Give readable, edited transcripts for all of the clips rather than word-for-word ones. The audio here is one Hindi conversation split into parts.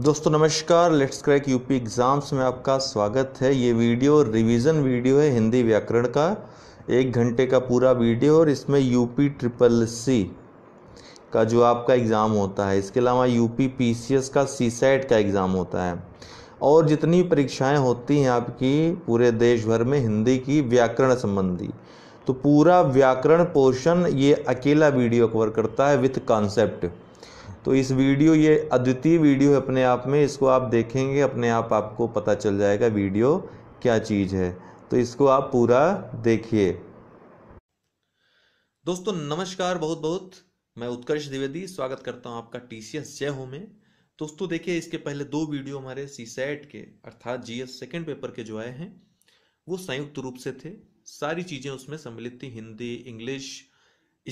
दोस्तों नमस्कार, लेट्स क्रैक यूपी एग्ज़ाम्स में आपका स्वागत है। ये वीडियो रिवीजन वीडियो है हिंदी व्याकरण का, 1 घंटे का पूरा वीडियो, और इसमें UPPCC का जो आपका एग्ज़ाम होता है, इसके अलावा UPPCS का CSAT का एग्ज़ाम होता है, और जितनी परीक्षाएं होती हैं आपकी पूरे देश भर में हिंदी की व्याकरण संबंधी, तो पूरा व्याकरण पोर्शन ये अकेला वीडियो कवर करता है विथ कॉन्सेप्ट। तो इस वीडियो ये अद्वितीय वीडियो है अपने आप में, इसको आप देखेंगे अपने आप आपको पता चल जाएगा वीडियो क्या चीज़ है, तो इसको आप पूरा देखिए। दोस्तों नमस्कार, बहुत बहुत मैं उत्कर्ष द्विवेदी स्वागत करता हूं आपका TCS जय हो में। दोस्तों देखिए, इसके पहले 2 वीडियो हमारे CSAT के अर्थात GS सेकेंड पेपर के जो आए हैं वो संयुक्त रूप से थे, सारी चीज़ें उसमें सम्मिलित थी, Hindi, English,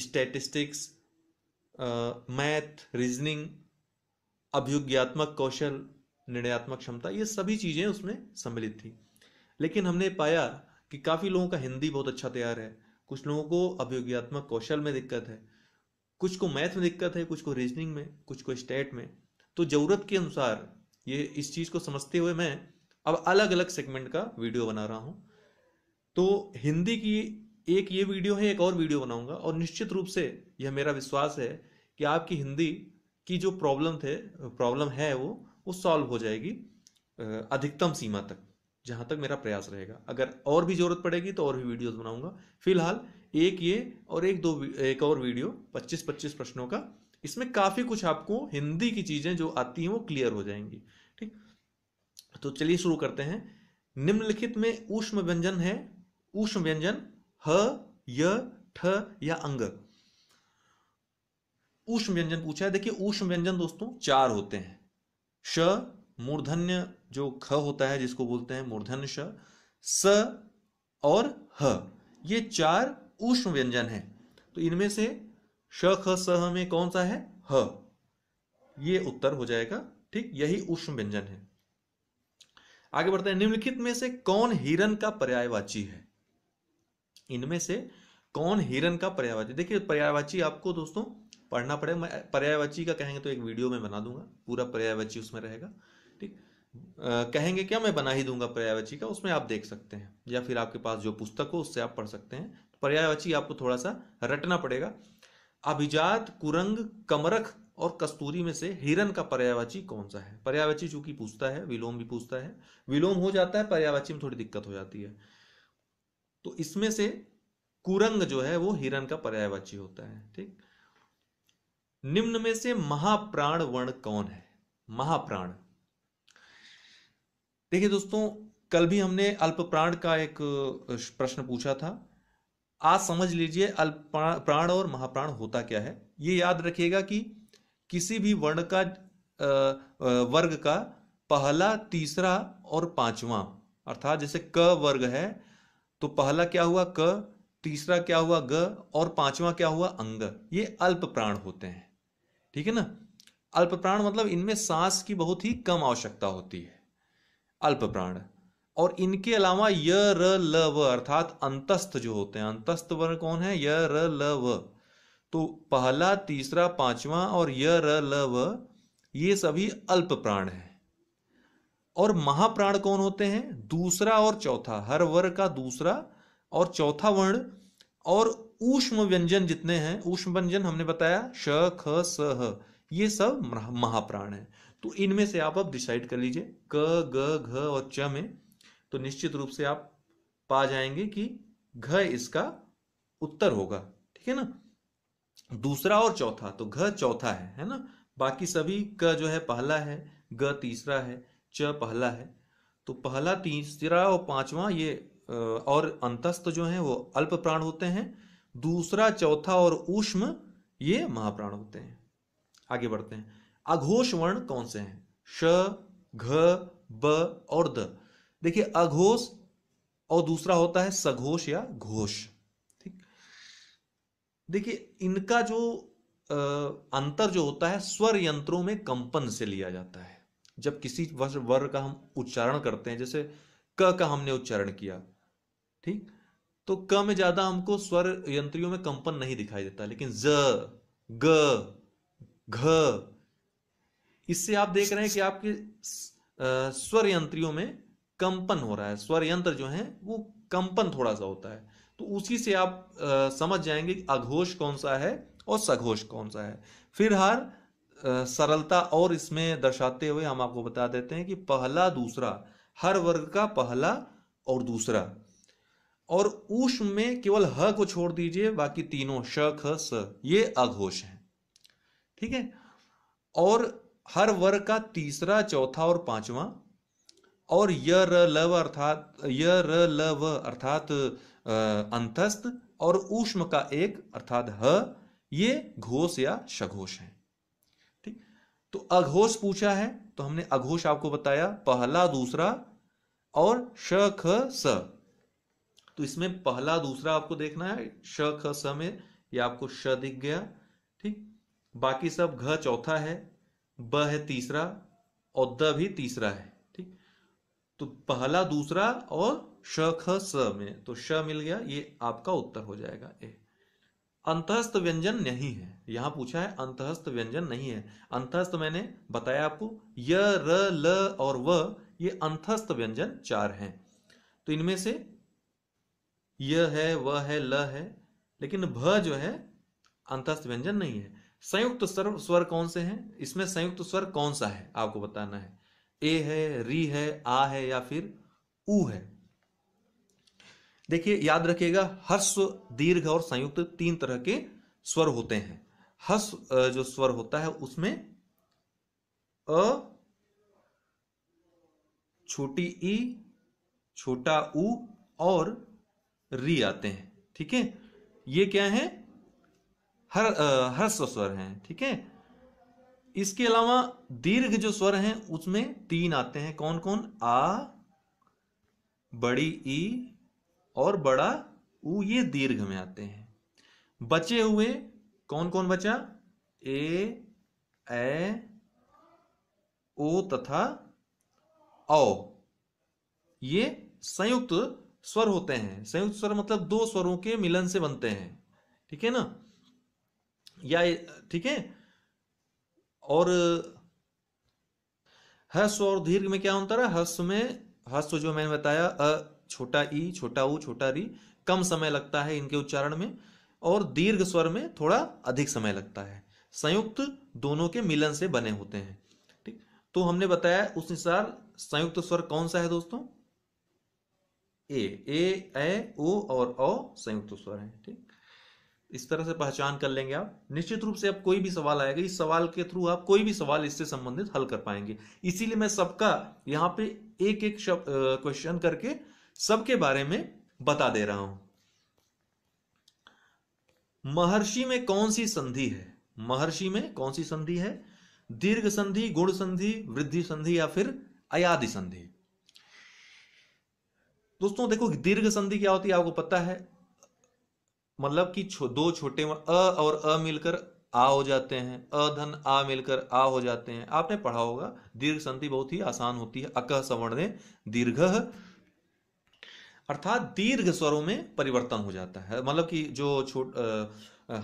statistics, math, reasoning, अभियोगात्मक कौशल, निर्णयात्मक क्षमता, ये सभी चीज़ें उसमें सम्मिलित थी। लेकिन हमने पाया कि काफ़ी लोगों का हिंदी बहुत अच्छा तैयार है, कुछ लोगों को अभियोगात्मक कौशल में दिक्कत है, कुछ को मैथ में दिक्कत है, कुछ को रीजनिंग में, कुछ को स्टैट में। तो ज़रूरत के अनुसार ये इस चीज़ को समझते हुए मैं अब अलग अलग सेगमेंट का वीडियो बना रहा हूँ। तो हिंदी की एक ये वीडियो है, एक और वीडियो बनाऊंगा, और निश्चित रूप से यह मेरा विश्वास है कि आपकी हिंदी की जो प्रॉब्लम है वो सॉल्व हो जाएगी अधिकतम सीमा तक, जहां तक मेरा प्रयास रहेगा। अगर और भी ज़रूरत पड़ेगी तो और भी वीडियोस बनाऊंगा। फिलहाल एक ये और एक और वीडियो 25-25 प्रश्नों का, इसमें काफ़ी कुछ आपको हिंदी की चीज़ें जो आती हैं वो क्लियर हो जाएंगी। ठीक, तो चलिए शुरू करते हैं। निम्नलिखित में ऊष्म व्यंजन है। ऊष्म व्यंजन ह, य, ठ या अंग। ऊष्म व्यंजन पूछा है। देखिए ऊष्म व्यंजन दोस्तों 4 होते हैं। श मूर्धन्य जो ख होता है जिसको बोलते हैं मूर्धन्य श, स और ह, ये 4 ऊष्म व्यंजन हैं। तो इनमें से श ख स ह में कौन सा है? ह, ये उत्तर हो जाएगा। ठीक, यही ऊष्म व्यंजन है। आगे बढ़ते हैं। निम्नलिखित में से कौन हिरण का पर्यायवाची है? इनमें से कौन हिरण का पर्यायवाची? देखिए पर्यायवाची आपको दोस्तों पढ़ना पड़ेगा, पर्यायवाची का कहेंगे तो एक वीडियो में बना दूंगा, पूरा पर्यायवाची उसमें रहेगा। ठीक, कहेंगे क्या, मैं बना ही दूंगा पर्यायवाची का, उसमें आप देख सकते हैं, या फिर आपके पास जो पुस्तक हो उससे आप पढ़ सकते हैं। पर्यायवाची आपको थोड़ा सा रटना पड़ेगा। अभिजात, कुरंग, कमरख और कस्तूरी में से हिरण का पर्यायवाची कौन सा है? पर्यायवाची चूंकि पूछता है, विलोम भी पूछता है, विलोम हो जाता है, पर्यायवाची में थोड़ी दिक्कत हो जाती है। तो इसमें से कुरंग जो है वो हिरण का पर्यायवाची होता है। ठीक, निम्न में से महाप्राण वर्ण कौन है? महाप्राण, देखिए दोस्तों कल भी हमने अल्पप्राण का एक प्रश्न पूछा था, आज समझ लीजिए अल्पप्राण और महाप्राण होता क्या है। ये याद रखिएगा कि किसी भी वर्ण का वर्ग का पहला, तीसरा और पांचवा, अर्थात जैसे क वर्ग है तो पहला क्या हुआ क, तीसरा क्या हुआ ग और पांचवा क्या हुआ अंग, ये अल्पप्राण होते हैं। ठीक है ना, अल्पप्राण मतलब इनमें सांस की बहुत ही कम आवश्यकता होती है, अल्पप्राण। और इनके अलावा य, र, ल, व अर्थात अंतस्थ जो होते हैं, अंतस्थ वर्ण कौन है? य, र, ल, व। तो पहला, तीसरा, पांचवा और य, र, ल, व ये सभी अल्पप्राण हैं। और महाप्राण कौन होते हैं? दूसरा और चौथा, हर वर्ग का दूसरा और चौथा वर्ण। और ऊष्म व्यंजन जितने हैं, ऊष्म व्यंजन हमने बताया श, ख, स, ह, ये सब महाप्राण है। तो इनमें से आप डिसाइड कर लीजिए क, ग, घ और च में, तो निश्चित रूप से आप पा जाएंगे कि घ इसका उत्तर होगा। ठीक है ना, दूसरा और चौथा, तो घ चौथा है ना। बाकी सभी क जो है पहला है, ग तीसरा है, च पहला है। तो पहला, तीसरा और पांचवा ये और अंतस्थ जो हैं वो अल्पप्राण होते हैं। दूसरा, चौथा और ऊष्म ये महाप्राण होते हैं। आगे बढ़ते हैं। अघोष वर्ण कौन से हैं? श, घ, ब और द। देखिए अघोष और दूसरा होता है सघोष या घोष। ठीक, देखिए इनका जो अंतर जो होता है स्वर यंत्रों में कंपन से लिया जाता है। जब किसी वर्ण का हम उच्चारण करते हैं, जैसे क का हमने उच्चारण किया, ठीक, तो क में ज्यादा हमको स्वर यंत्रियों में कंपन नहीं दिखाई देता, लेकिन ज, ग, घ इससे आप देख रहे हैं कि आपके स्वर यंत्रियों में कंपन हो रहा है, स्वर यंत्र जो है वो कंपन थोड़ा सा होता है, तो उसी से आप समझ जाएंगे कि अघोष कौन सा है और सघोष कौन सा है। फिर हर सरलता और इसमें दर्शाते हुए हम आपको बता देते हैं कि पहला दूसरा, हर वर्ग का पहला और दूसरा, और ऊष्म में केवल ह को छोड़ दीजिए, बाकी तीनों श ख स ये अघोष हैं, ठीक है। और हर वर्ग का तीसरा, चौथा और पांचवा, और य र ल व अर्थात अंतस्थ और ऊष्म का एक अर्थात ह, ये घोष या सघोष हैं, ठीक। तो अघोष पूछा है तो हमने अघोष आपको बताया पहला दूसरा और श ख स। तो इसमें पहला दूसरा आपको देखना है, श ख स में ये आपको श दिख गया, ठीक। बाकी सब घ चौथा है, ब है तीसरा और द भी तीसरा है, ठीक। तो पहला दूसरा और श ख स में तो श मिल गया, ये आपका उत्तर हो जाएगा ए। अंतःस्थ व्यंजन नहीं है, यहां पूछा है अंतःस्थ व्यंजन नहीं है। अंतःस्थ मैंने बताया आपको य र ल और व, ये अंतःस्थ व्यंजन चार हैं। तो इनमें से य है, व है, ल है, लेकिन भ जो है अंतस्थ व्यंजन नहीं है। संयुक्त स्वर कौन से हैं, इसमें संयुक्त स्वर कौन सा है आपको बताना है, ए है, री है, आ है या फिर ऊ है। देखिए याद रखिएगा ह्रस्व, दीर्घ और संयुक्त तीन तरह के स्वर होते हैं। ह्रस्व जो स्वर होता है उसमें अ, छोटी ई, छोटा ऊ और री आते हैं, ठीक है। ये क्या है, ह्रस्व स्वर हैं, ठीक है। इसके अलावा दीर्घ जो स्वर हैं उसमें तीन आते हैं, कौन कौन, आ, बड़ी ई और बड़ा ऊ, ये दीर्घ में आते हैं। बचे हुए कौन कौन बचा, ए, ऐ, ओ तथा औ, ये संयुक्त स्वर होते हैं। संयुक्त स्वर मतलब दो स्वरों के मिलन से बनते हैं, ठीक है ना, या ठीक है। और ह्रस्व और दीर्घ में क्या अंतर है, ह्रस्व में ह्रस्व जो मैंने बताया अ, छोटा ई, छोटा ऊ, छोटा री, कम समय लगता है इनके उच्चारण में, और दीर्घ स्वर में थोड़ा अधिक समय लगता है। संयुक्त दोनों के मिलन से बने होते हैं, ठीक। तो हमने बताया उस अनुसार संयुक्त स्वर कौन सा है दोस्तों, ए, ऐ, ओ और औ संयुक्त स्वर हैं, ठीक। इस तरह से पहचान कर लेंगे आप। निश्चित रूप से अब कोई भी सवाल आएगा, इस सवाल के थ्रू आप कोई भी सवाल इससे संबंधित हल कर पाएंगे। इसीलिए मैं सबका यहाँ पे एक एक क्वेश्चन करके सबके बारे में बता दे रहा हूं। महर्षि में कौन सी संधि है, महर्षि में कौन सी संधि है, दीर्घ संधि, गुण संधि, वृद्धि संधि या फिर अयादि संधि। दोस्तों देखो दीर्घ संधि क्या होती है आपको पता है, मतलब कि दो छोटे अ और अ मिलकर आ हो जाते हैं, अ धन आ मिलकर आ हो जाते हैं, आपने पढ़ा होगा। दीर्घ संधि बहुत ही आसान होती है, अकह सवर्णे दीर्घ, अर्थात दीर्घ स्वरों में परिवर्तन हो जाता है, मतलब कि जो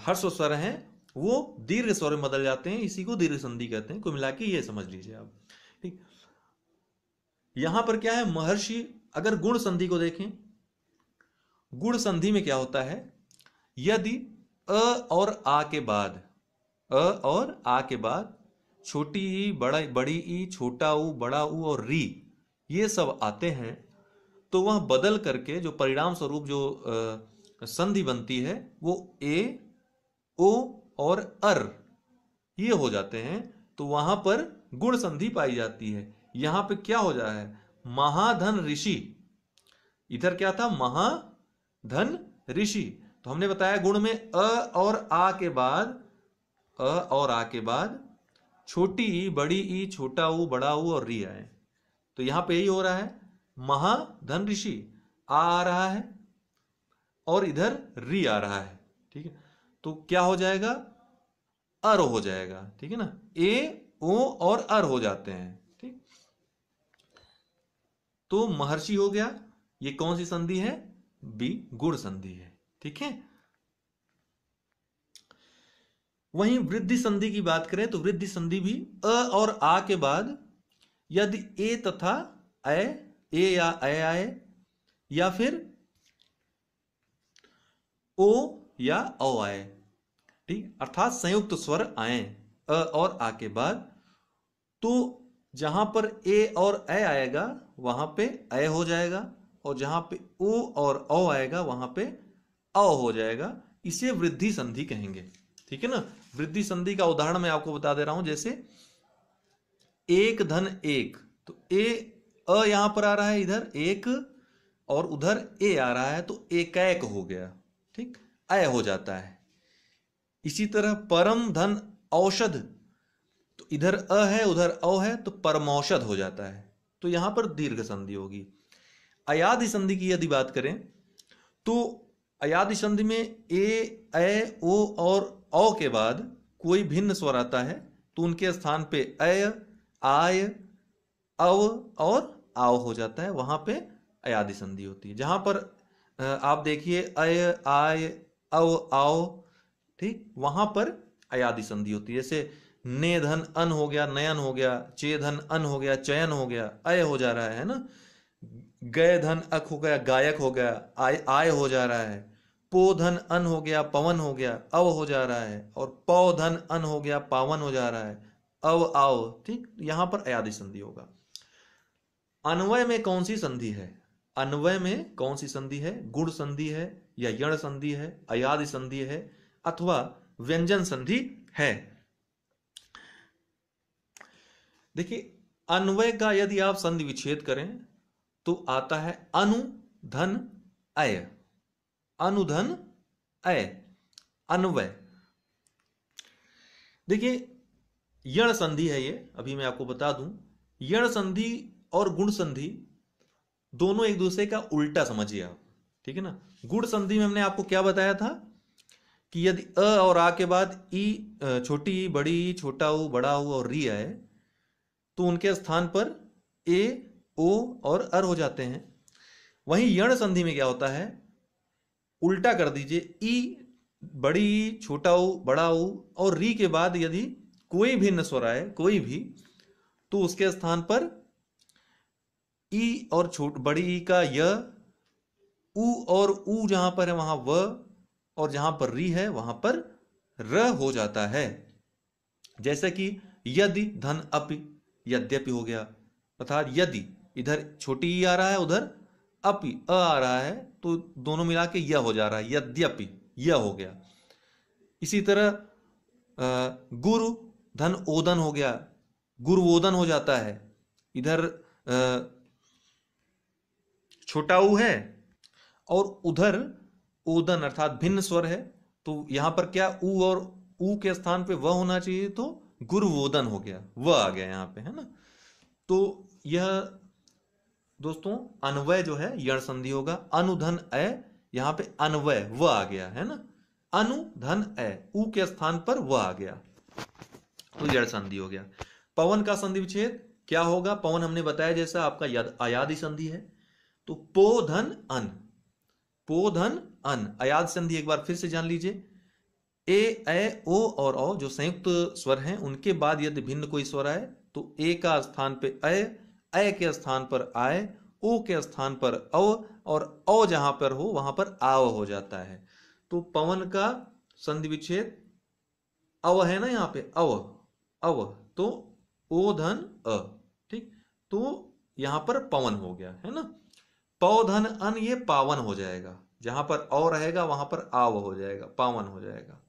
हर्ष स्वर हैं वो दीर्घ स्वर में बदल जाते हैं, इसी को दीर्घ संधि कहते हैं। कुल मिला के ये समझ लीजिए आप, ठीक। यहां पर क्या है, महर्षि। अगर गुण संधि को देखें, गुण संधि में क्या होता है, यदि अ और आ के बाद, अ और आ के बाद छोटी ई, बड़ी ई, छोटा ऊ, बड़ा ऊ और री ये सब आते हैं, तो वह बदल करके जो परिणाम स्वरूप जो संधि बनती है वो ए, ओ और अर ये हो जाते हैं, तो वहां पर गुण संधि पाई जाती है। यहां पे क्या हो जाए, महाधन ऋषि, इधर क्या था, महाधन ऋषि। तो हमने बताया गुण में अ और आ के बाद, अ और आ के बाद छोटी ई, बड़ी ई, छोटा ऊ, बड़ा ऊ और री आए, तो यहां पे यही हो रहा है, महाधन ऋषि आ रहा है और इधर री आ रहा है, ठीक है। तो क्या हो जाएगा, अर हो जाएगा, ठीक है ना, ए, ओ और अर हो जाते हैं, तो महर्षि हो गया। ये कौन सी संधि है, बी, गुण संधि है, ठीक है। वहीं वृद्धि संधि की बात करें तो वृद्धि संधि भी अ और आ के बाद यदि ए तथा ए या ऐ आए या फिर ओ या औ आए, ठीक, अर्थात संयुक्त स्वर आए अ और आ के बाद, तो जहां पर ए और ऐ आएगा वहां पे ऐ हो जाएगा और जहां पे ओ और औ आएगा वहां पे औ हो जाएगा। इसे वृद्धि संधि कहेंगे, ठीक है ना। वृद्धि संधि का उदाहरण मैं आपको बता दे रहा हूं, जैसे एक धन एक, तो ए अ यहां पर आ रहा है इधर एक और उधर ए आ रहा है तो एकैक हो गया, ठीक, ऐ हो जाता है। इसी तरह परम धन औषध, तो इधर अ है उधर औ है तो परमौषध हो जाता है, तो यहां पर दीर्घ संधि होगी। अयादि संधि की यदि बात करें तो अयादि संधि में ए ऐ ओ और औ के बाद कोई भिन्न स्वर आता है तो उनके स्थान पे अय आय अव और आव हो जाता है, वहां पे अयादि संधि होती है। जहां पर आप देखिए अय आय अव आओ, ठीक, वहां पर अयादि संधि होती है। जैसे ने धन अन हो गया, नयन हो गया, चे धन अन हो गया, चयन हो गया, अय हो जा रहा है ना, गय धन अक हो गया, गायक हो गया, आय आय हो जा रहा है, पो धन अन हो गया, पवन हो गया, अव हो जा रहा है, और पौ धन अन हो गया, पावन हो जा रहा है, अव आओ, ठीक, यहां पर अयादि संधि होगा। अन्वय में कौन सी संधि है? अन्वय में कौन सी संधि है? गुण संधि है या यण संधि है, अयादि संधि है अथवा व्यंजन संधि है? देखिए अन्वय का यदि आप संधि विच्छेद करें तो आता है अनुधन अय, अनुधन अय, अन्वय। देखिए यण संधि है ये, अभी मैं आपको बता दूं, यण संधि और गुण संधि दोनों एक दूसरे का उल्टा समझिए आप, ठीक है ना। गुण संधि में हमने आपको क्या बताया था कि यदि अ और आ के बाद ई, छोटी ई, बड़ी ई, छोटा ऊ, बड़ा ऊ और री आए तो उनके स्थान पर ए ओ और अर हो जाते हैं। वहीं यण संधि में क्या होता है, उल्टा कर दीजिए, ई बड़ी ई, छोटा ऊ, बड़ा ऊ और री के बाद यदि कोई भिन्न स्वर आए कोई भी तो उसके स्थान पर ई और बड़ी ई का य, ऊ और ऊ जहां पर है वहां व और जहां पर री है वहां पर र हो जाता है। जैसे कि यदि धन अपि, यद्यपि हो गया, अर्थात यदि इधर छोटी ई आ रहा है उधर अपि अ आ रहा है तो दोनों मिला के य हो जा रहा है, यद्यपि य हो गया। इसी तरह गुरु धन ओदन हो गया, गुरुवोदन हो जाता है, इधर छोटा ऊ है और उधर ओदन अर्थात भिन्न स्वर है, तो यहां पर क्या ऊ और ऊ के स्थान पे व होना चाहिए तो गुरुवोदन हो गया, वह आ गया यहाँ पे, है ना। तो यह दोस्तों अन्वय जो है यण संधि होगा। अनुधन अय, यहाँ पे अन्वय वह आ गया, है ना, अनुधन अय, ऊ के स्थान पर वह आ गया तो यण संधि हो गया। पवन का संधि विच्छेद क्या होगा? पवन हमने बताया जैसा आपका अयादि संधि है, तो पोधन अन, पोधन अन अयाद संधि एक बार फिर से जान लीजिए। ए ऐ ओ और औ जो संयुक्त स्वर हैं उनके बाद यदि भिन्न कोई स्वर आए तो ए का स्थान पे अय, ऐ के स्थान पर आय, ओ के स्थान पर औ और औ जहां पर हो वहां पर आव हो जाता है। तो पवन का संधि विच्छेद अव है ना, यहाँ पे अव अव, तो ओ धन अ, ठीक, तो यहाँ पर पवन हो गया, है ना। पौधन अन ये पावन हो जाएगा, जहां पर औ रहेगा वहां पर आव हो जाएगा, पावन हो जाएगा।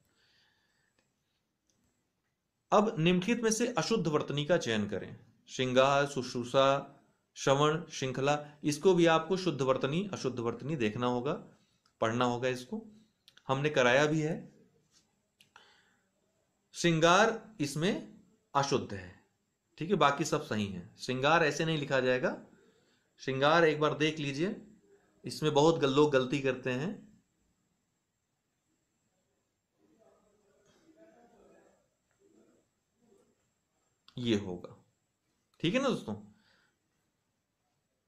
अब निम्नलिखित में से अशुद्ध वर्तनी का चयन करें। श्रृंगार, शुश्रूषा, श्रवण, श्रृंखला, इसको भी आपको शुद्ध वर्तनी अशुद्ध वर्तनी देखना होगा, पढ़ना होगा, इसको हमने कराया भी है। श्रृंगार इसमें अशुद्ध है, ठीक है, बाकी सब सही है। श्रृंगार ऐसे नहीं लिखा जाएगा, श्रृंगार एक बार देख लीजिए, इसमें बहुत लोग गलती करते हैं। ये होगा, ठीक है ना दोस्तों,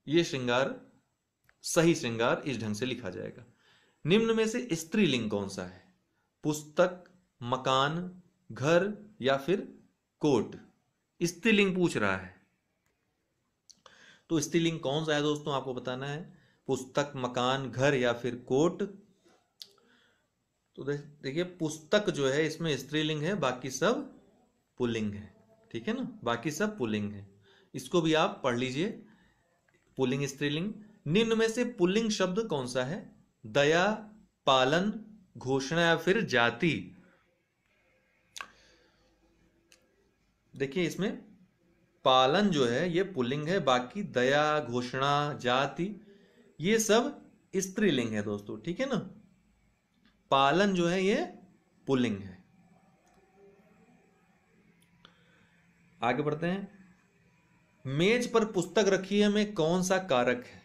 ये श्रृंगार सही श्रृंगार इस ढंग से लिखा जाएगा। निम्न में से स्त्रीलिंग कौन सा है? पुस्तक, मकान, घर या फिर कोट। स्त्रीलिंग पूछ रहा है, तो स्त्रीलिंग कौन सा है दोस्तों आपको बताना है, पुस्तक, मकान, घर या फिर कोट। तो देखिए पुस्तक जो है इसमें स्त्रीलिंग है, बाकी सब पुल्लिंग है, ठीक है ना, बाकी सब पुल्लिंग है। इसको भी आप पढ़ लीजिए, पुल्लिंग स्त्रीलिंग। निम्न में से पुल्लिंग शब्द कौन सा है, दया, पालन, घोषणा या फिर जाति। देखिए इसमें पालन जो है ये पुल्लिंग है, बाकी दया, घोषणा, जाति ये सब स्त्रीलिंग है दोस्तों, ठीक है ना। पालन जो है ये पुल्लिंग है। आगे बढ़ते हैं, मेज पर पुस्तक रखी है में कौन सा कारक है।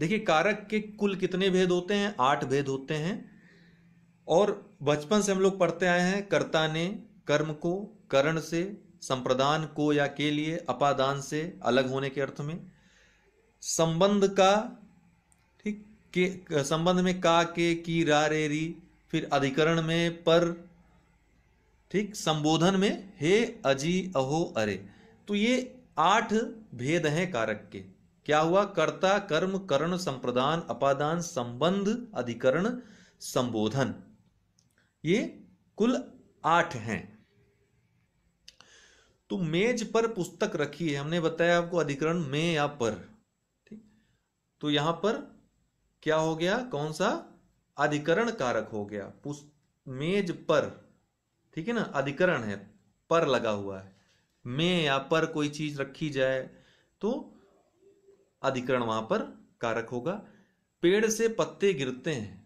देखिए कारक के कुल कितने भेद होते हैं, 8 भेद होते हैं। और बचपन से हम लोग पढ़ते आए हैं, कर्ता ने कर्म को करण से, संप्रदान को या के लिए, अपादान से अलग होने के अर्थ में, संबंध का, ठीक, के संबंध में का, के, की, रा, रे, री, फिर अधिकरण में पर, ठीक, संबोधन में हे, अजी, अहो, अरे। तो ये 8 भेद हैं कारक के। क्या हुआ, कर्ता, कर्म, करण, संप्रदान, अपादान, संबंध, अधिकरण, संबोधन, ये कुल 8 हैं। तो मेज पर पुस्तक रखी है, हमने बताया आपको अधिकरण में या पर, ठीक, तो यहां पर क्या हो गया, कौन सा अधिकरण कारक हो गया। मेज पर, ठीक है ना, अधिकरण है, पर लगा हुआ है, में या पर कोई चीज रखी जाए तो अधिकरण वहां पर कारक होगा। पेड़ से पत्ते गिरते हैं,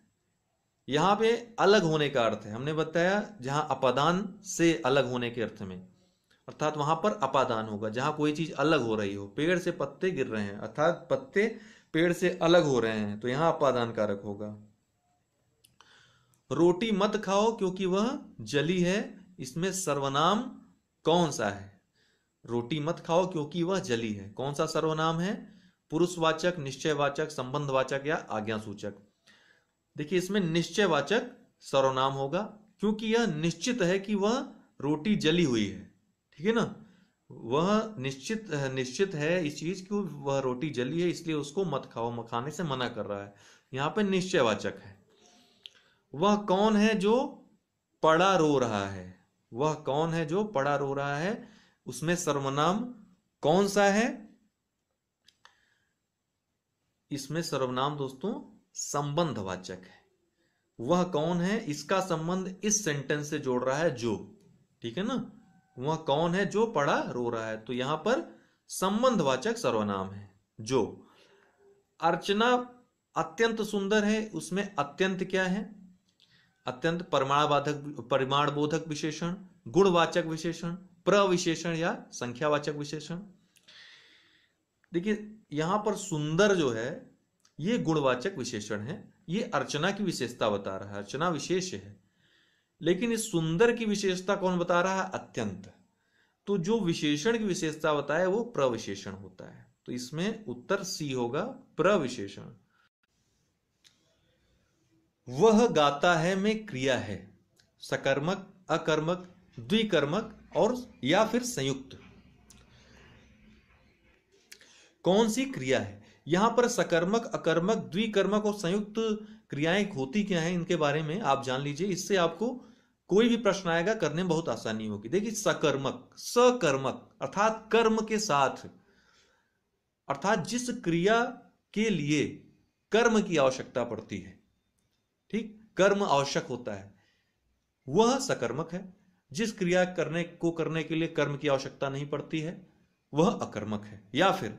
यहां पे अलग होने का अर्थ है, हमने बताया जहां अपादान से अलग होने के अर्थ में, अर्थात वहां पर अपादान होगा, जहां कोई चीज अलग हो रही हो। पेड़ से पत्ते गिर रहे हैं अर्थात पत्ते पेड़ से अलग हो रहे हैं, तो यहां अपादान कारक होगा। रोटी मत खाओ क्योंकि वह जली है, इसमें सर्वनाम कौन सा है। रोटी मत खाओ क्योंकि वह जली है, कौन सा सर्वनाम है, पुरुषवाचक, निश्चयवाचक, संबंधवाचक या आज्ञासूचक। देखिए इसमें निश्चयवाचक सर्वनाम होगा, क्योंकि यह निश्चित है कि वह रोटी जली हुई है, ठीक है ना, वह निश्चित है इस चीज की, वह रोटी जली है इसलिए उसको मत खाओ, मखाने से मना कर रहा है, यहाँ पे निश्चयवाचक है। वह कौन है जो पड़ा रो रहा है, वह कौन है जो पड़ा रो रहा है, उसमें सर्वनाम कौन सा है, इसमें सर्वनाम दोस्तों संबंधवाचक है। वह कौन है, इसका संबंध इस सेंटेंस से जोड़ रहा है जो, ठीक है ना, वह कौन है जो पड़ा रो रहा है, तो यहां पर संबंधवाचक सर्वनाम है जो। अर्चना अत्यंत सुंदर है, उसमें अत्यंत क्या है, अत्यंत परिमाणबोधक विशेषण, गुणवाचक विशेषण, प्रविशेषण या संख्यावाचक विशेषण। देखिए यहां पर सुंदर जो है ये गुणवाचक विशेषण है, ये अर्चना की विशेषता बता रहा है, अर्चना विशेष है, लेकिन इस सुंदर की विशेषता कौन बता रहा है, अत्यंत। तो जो विशेषण की विशेषता बताए वो प्रविशेषण होता है, तो इसमें उत्तर सी होगा, प्रविशेषण। वह गाता है में क्रिया है, सकर्मक, अकर्मक, द्विकर्मक और या फिर संयुक्त, कौन सी क्रिया है। यहां पर सकर्मक, अकर्मक, द्विकर्मक और संयुक्त क्रियाएं होती क्या है, इनके बारे में आप जान लीजिए, इससे आपको कोई भी प्रश्न आएगा करने में बहुत आसानी होगी। देखिए सकर्मक, सकर्मक अर्थात कर्म के साथ, अर्थात जिस क्रिया के लिए कर्म की आवश्यकता पड़ती है, ठीक, कर्म आवश्यक होता है वह सकर्मक है, जिस क्रिया करने के लिए कर्म की आवश्यकता नहीं पड़ती है वह अकर्मक है। या फिर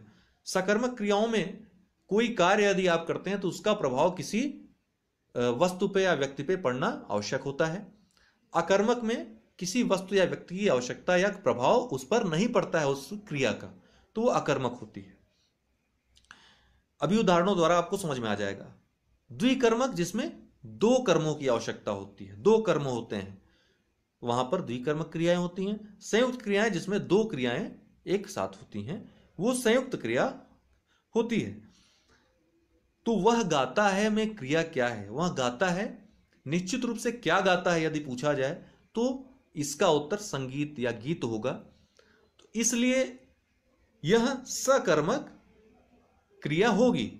सकर्मक क्रियाओं में कोई कार्य यदि आप करते हैं तो उसका प्रभाव किसी वस्तु पे या व्यक्ति पे पड़ना आवश्यक होता है। अकर्मक में किसी वस्तु या व्यक्ति की आवश्यकता या प्रभाव उस पर नहीं पड़ता है उस क्रिया का, तो वो अकर्मक होती है। अभी उदाहरणों द्वारा आपको समझ में आ जाएगा। द्विकर्मक जिसमें 2 कर्मों की आवश्यकता होती है, 2 कर्म होते हैं वहां पर द्विकर्मक क्रियाएं होती हैं। संयुक्त क्रियाएं जिसमें 2 क्रियाएं एक साथ होती हैं वो संयुक्त क्रिया होती है। तो वह गाता है में क्रिया क्या है, वह गाता है निश्चित रूप से क्या गाता है यदि पूछा जाए तो इसका उत्तर संगीत या गीत होगा। तो इसलिए यह सकर्मक क्रिया होगी।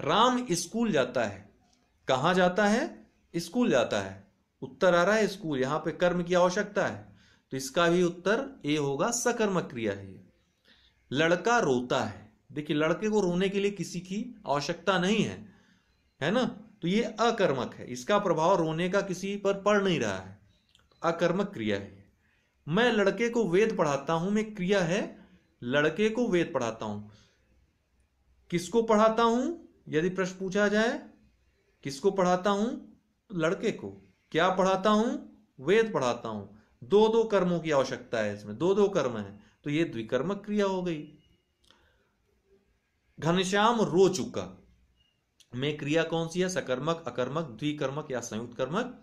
राम स्कूल जाता है, कहाँ जाता है? स्कूल जाता है। उत्तर आ रहा है स्कूल, यहाँ पे कर्म की आवश्यकता है, तो इसका भी उत्तर ए होगा, सकर्मक क्रिया है। लड़का रोता है, देखिए लड़के को रोने के लिए किसी की आवश्यकता नहीं है, है ना, तो ये अकर्मक है, इसका प्रभाव रोने का किसी पर पड़ नहीं रहा है, अकर्मक क्रिया है। मैं लड़के को वेद पढ़ाता हूं में क्रिया है, लड़के को वेद पढ़ाता हूं। किसको पढ़ाता हूं यदि प्रश्न पूछा जाए, किसको पढ़ाता हूं? तो लड़के को। क्या पढ़ाता हूं? वेद पढ़ाता हूं। दो दो कर्मों की आवश्यकता है, इसमें दो दो कर्म है, तो ये द्विकर्मक क्रिया हो गई। घनश्याम रो चुका में क्रिया कौन सी है? सकर्मक, अकर्मक, द्विकर्मक या संयुक्त कर्मक।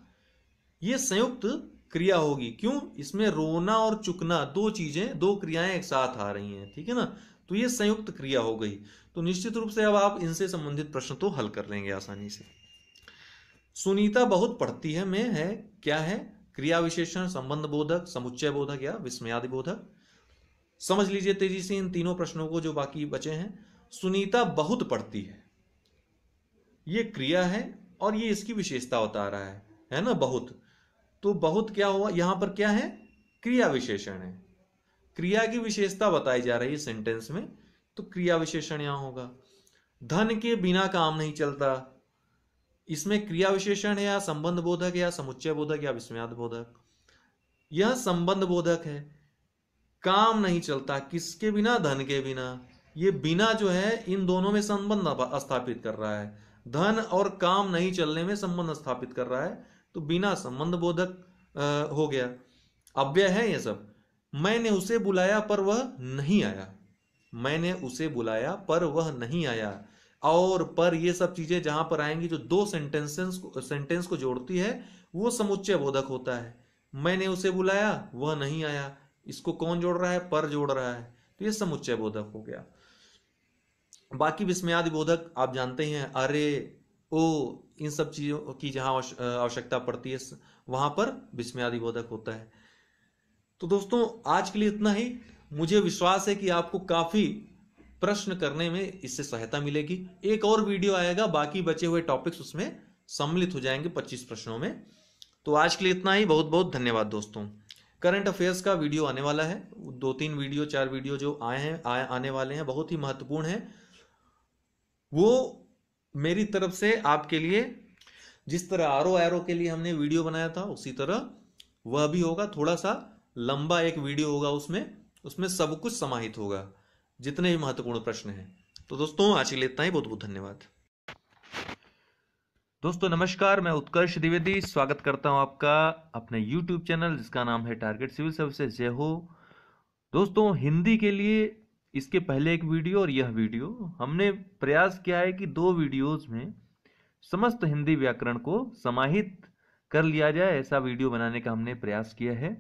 ये संयुक्त क्रिया होगी, क्यों? इसमें रोना और चुकना दो चीजें, दो क्रियाएं एक साथ आ रही हैं, ठीक है ना, तो ये संयुक्त क्रिया हो गई। तो निश्चित रूप से अब आप इनसे संबंधित प्रश्न तो हल कर लेंगे आसानी से। सुनीता बहुत पढ़ती है में है क्या है? क्रिया विशेषण, संबंध बोधक, समुच्चय बोधक या विस्मयादि बोधक। समझ लीजिए तेजी से इन तीनों प्रश्नों को जो बाकी बचे हैं। सुनीता बहुत पढ़ती है, ये क्रिया है और ये इसकी विशेषता बता रहा है ना, बहुत। तो बहुत क्या हुआ यहां पर? क्या है? क्रिया विशेषण है, क्रिया की विशेषता बताई जा रही है सेंटेंस में, तो क्रिया विशेषण यहां होगा। धन के बिना काम नहीं चलता, इसमें क्रिया विशेषण है या संबंध बोधक या समुच्चय बोधक या विस्मयाद बोधक? यह संबंध बोधक है। काम नहीं चलता किसके बिना? धन के बिना। ये बिना जो है इन दोनों में संबंध स्थापित कर रहा है, धन और काम नहीं चलने में संबंध स्थापित कर रहा है, तो बिना संबंध बोधक हो गया। अव्यय है ये सब। मैंने उसे बुलाया पर वह नहीं आया, मैंने उसे बुलाया पर वह नहीं आया। और पर ये सब चीजें जहां पर आएंगी, जो दो सेंटेंस को जोड़ती है, वो समुच्चय बोधक होता है। मैंने उसे बुलाया, वह नहीं आया, इसको कौन जोड़ रहा है? पर जोड़ रहा है, तो ये समुच्चय बोधक हो गया। बाकी विस्मयादि बोधक आप जानते हैं, अरे, ओ, इन सब चीजों की जहां आवश्यकता पड़ती है वहां पर विस्मयादि बोधक होता है। तो दोस्तों आज के लिए इतना ही। मुझे विश्वास है कि आपको काफी प्रश्न करने में इससे सहायता मिलेगी। एक और वीडियो आएगा, बाकी बचे हुए टॉपिक्स उसमें सम्मिलित हो जाएंगे 25 प्रश्नों में। तो आज के लिए इतना ही, बहुत बहुत धन्यवाद दोस्तों। करंट अफेयर्स का वीडियो आने वाला है, 2-3 वीडियो 4 वीडियो जो आने वाले हैं, बहुत ही महत्वपूर्ण है। वो मेरी तरफ से आपके लिए, जिस तरह आरो के लिए हमने वीडियो बनाया था, उसी तरह वह भी होगा। थोड़ा सा लंबा एक वीडियो होगा, उसमें सब कुछ समाहित होगा, जितने भी महत्वपूर्ण प्रश्न हैं। तो दोस्तों आज के लिए इतना ही, बहुत बहुत धन्यवाद। दोस्तों नमस्कार, मैं उत्कर्ष द्विवेदी स्वागत करता हूं आपका अपने यूट्यूब चैनल जिसका नाम है टारगेट सिविल सर्विसेज। जय हो दोस्तों। हिंदी के लिए इसके पहले एक वीडियो और यह वीडियो हमने प्रयास किया है कि 2 वीडियोज में समस्त हिंदी व्याकरण को समाहित कर लिया जाए, ऐसा वीडियो बनाने का हमने प्रयास किया है।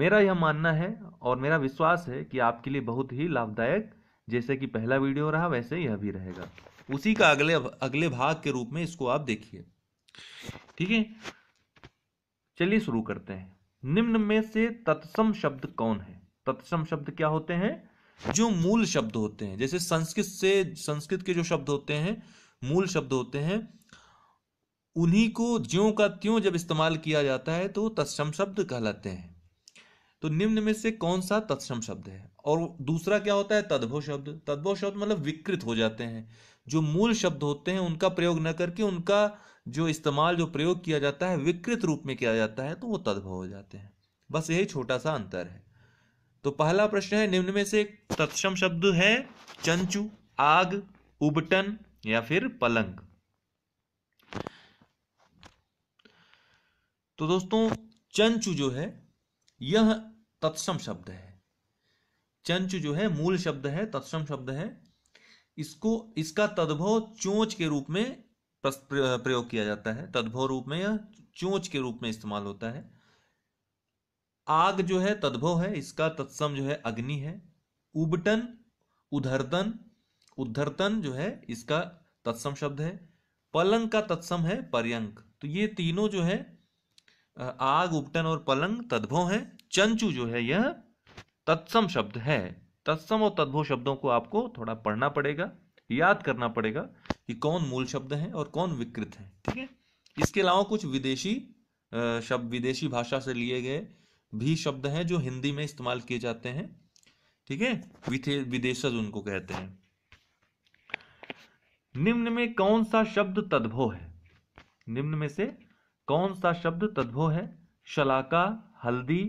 मेरा यह मानना है और मेरा विश्वास है कि आपके लिए बहुत ही लाभदायक, जैसे कि पहला वीडियो रहा वैसे यह भी रहेगा, उसी का अगले भाग के रूप में इसको आप देखिए, ठीक है। चलिए शुरू करते हैं। निम्न में से तत्सम शब्द कौन है? तत्सम शब्द क्या होते हैं? जो मूल शब्द होते हैं, जैसे संस्कृत के जो शब्द होते हैं, मूल शब्द होते हैं, उन्हीं को ज्यों का त्यों जब इस्तेमाल किया जाता है तो तत्सम शब्द कहलाते हैं। तो निम्न में से कौन सा तत्सम शब्द है? और दूसरा क्या होता है? तद्भव शब्द। तद्भव शब्द मतलब विकृत हो जाते हैं, जो मूल शब्द होते हैं उनका प्रयोग न करके उनका जो इस्तेमाल, जो प्रयोग किया जाता है विकृत रूप में किया जाता है, तो वो तद्भव हो जाते हैं। बस यही छोटा सा अंतर है। तो पहला प्रश्न है, निम्न में से तत्सम शब्द है चंचू, आग, उबटन या फिर पलंग। तो दोस्तों चंचू जो है यह तत्सम शब्द है। चंचू जो है मूल शब्द है, तत्सम शब्द है। इसका तद्भव चोंच के रूप में प्रयोग किया जाता है, तद्भव रूप में या चोंच के रूप में इस्तेमाल होता है। आग जो है तद्भव है, इसका तत्सम जो है अग्नि है। उबटन, उद्धर्तन जो है इसका तत्सम शब्द है। पलंग का तत्सम है पर्यंक। तो ये तीनों जो है आग, उपटन और पलंग तद्भव है। चंचू जो है यह तत्सम शब्द है। तत्सम और तद्भव शब्दों को आपको थोड़ा पढ़ना पड़ेगा, याद करना पड़ेगा कि कौन मूल शब्द है और कौन विकृत है, ठीक है। इसके अलावा कुछ विदेशी शब्द, विदेशी भाषा से लिए गए भी शब्द हैं जो हिंदी में इस्तेमाल किए जाते हैं, ठीक है, विदेशज उनको कहते हैं। निम्न में कौन सा शब्द तद्भव है? निम्न में से कौन सा शब्द तद्भव है? शलाका, हल्दी,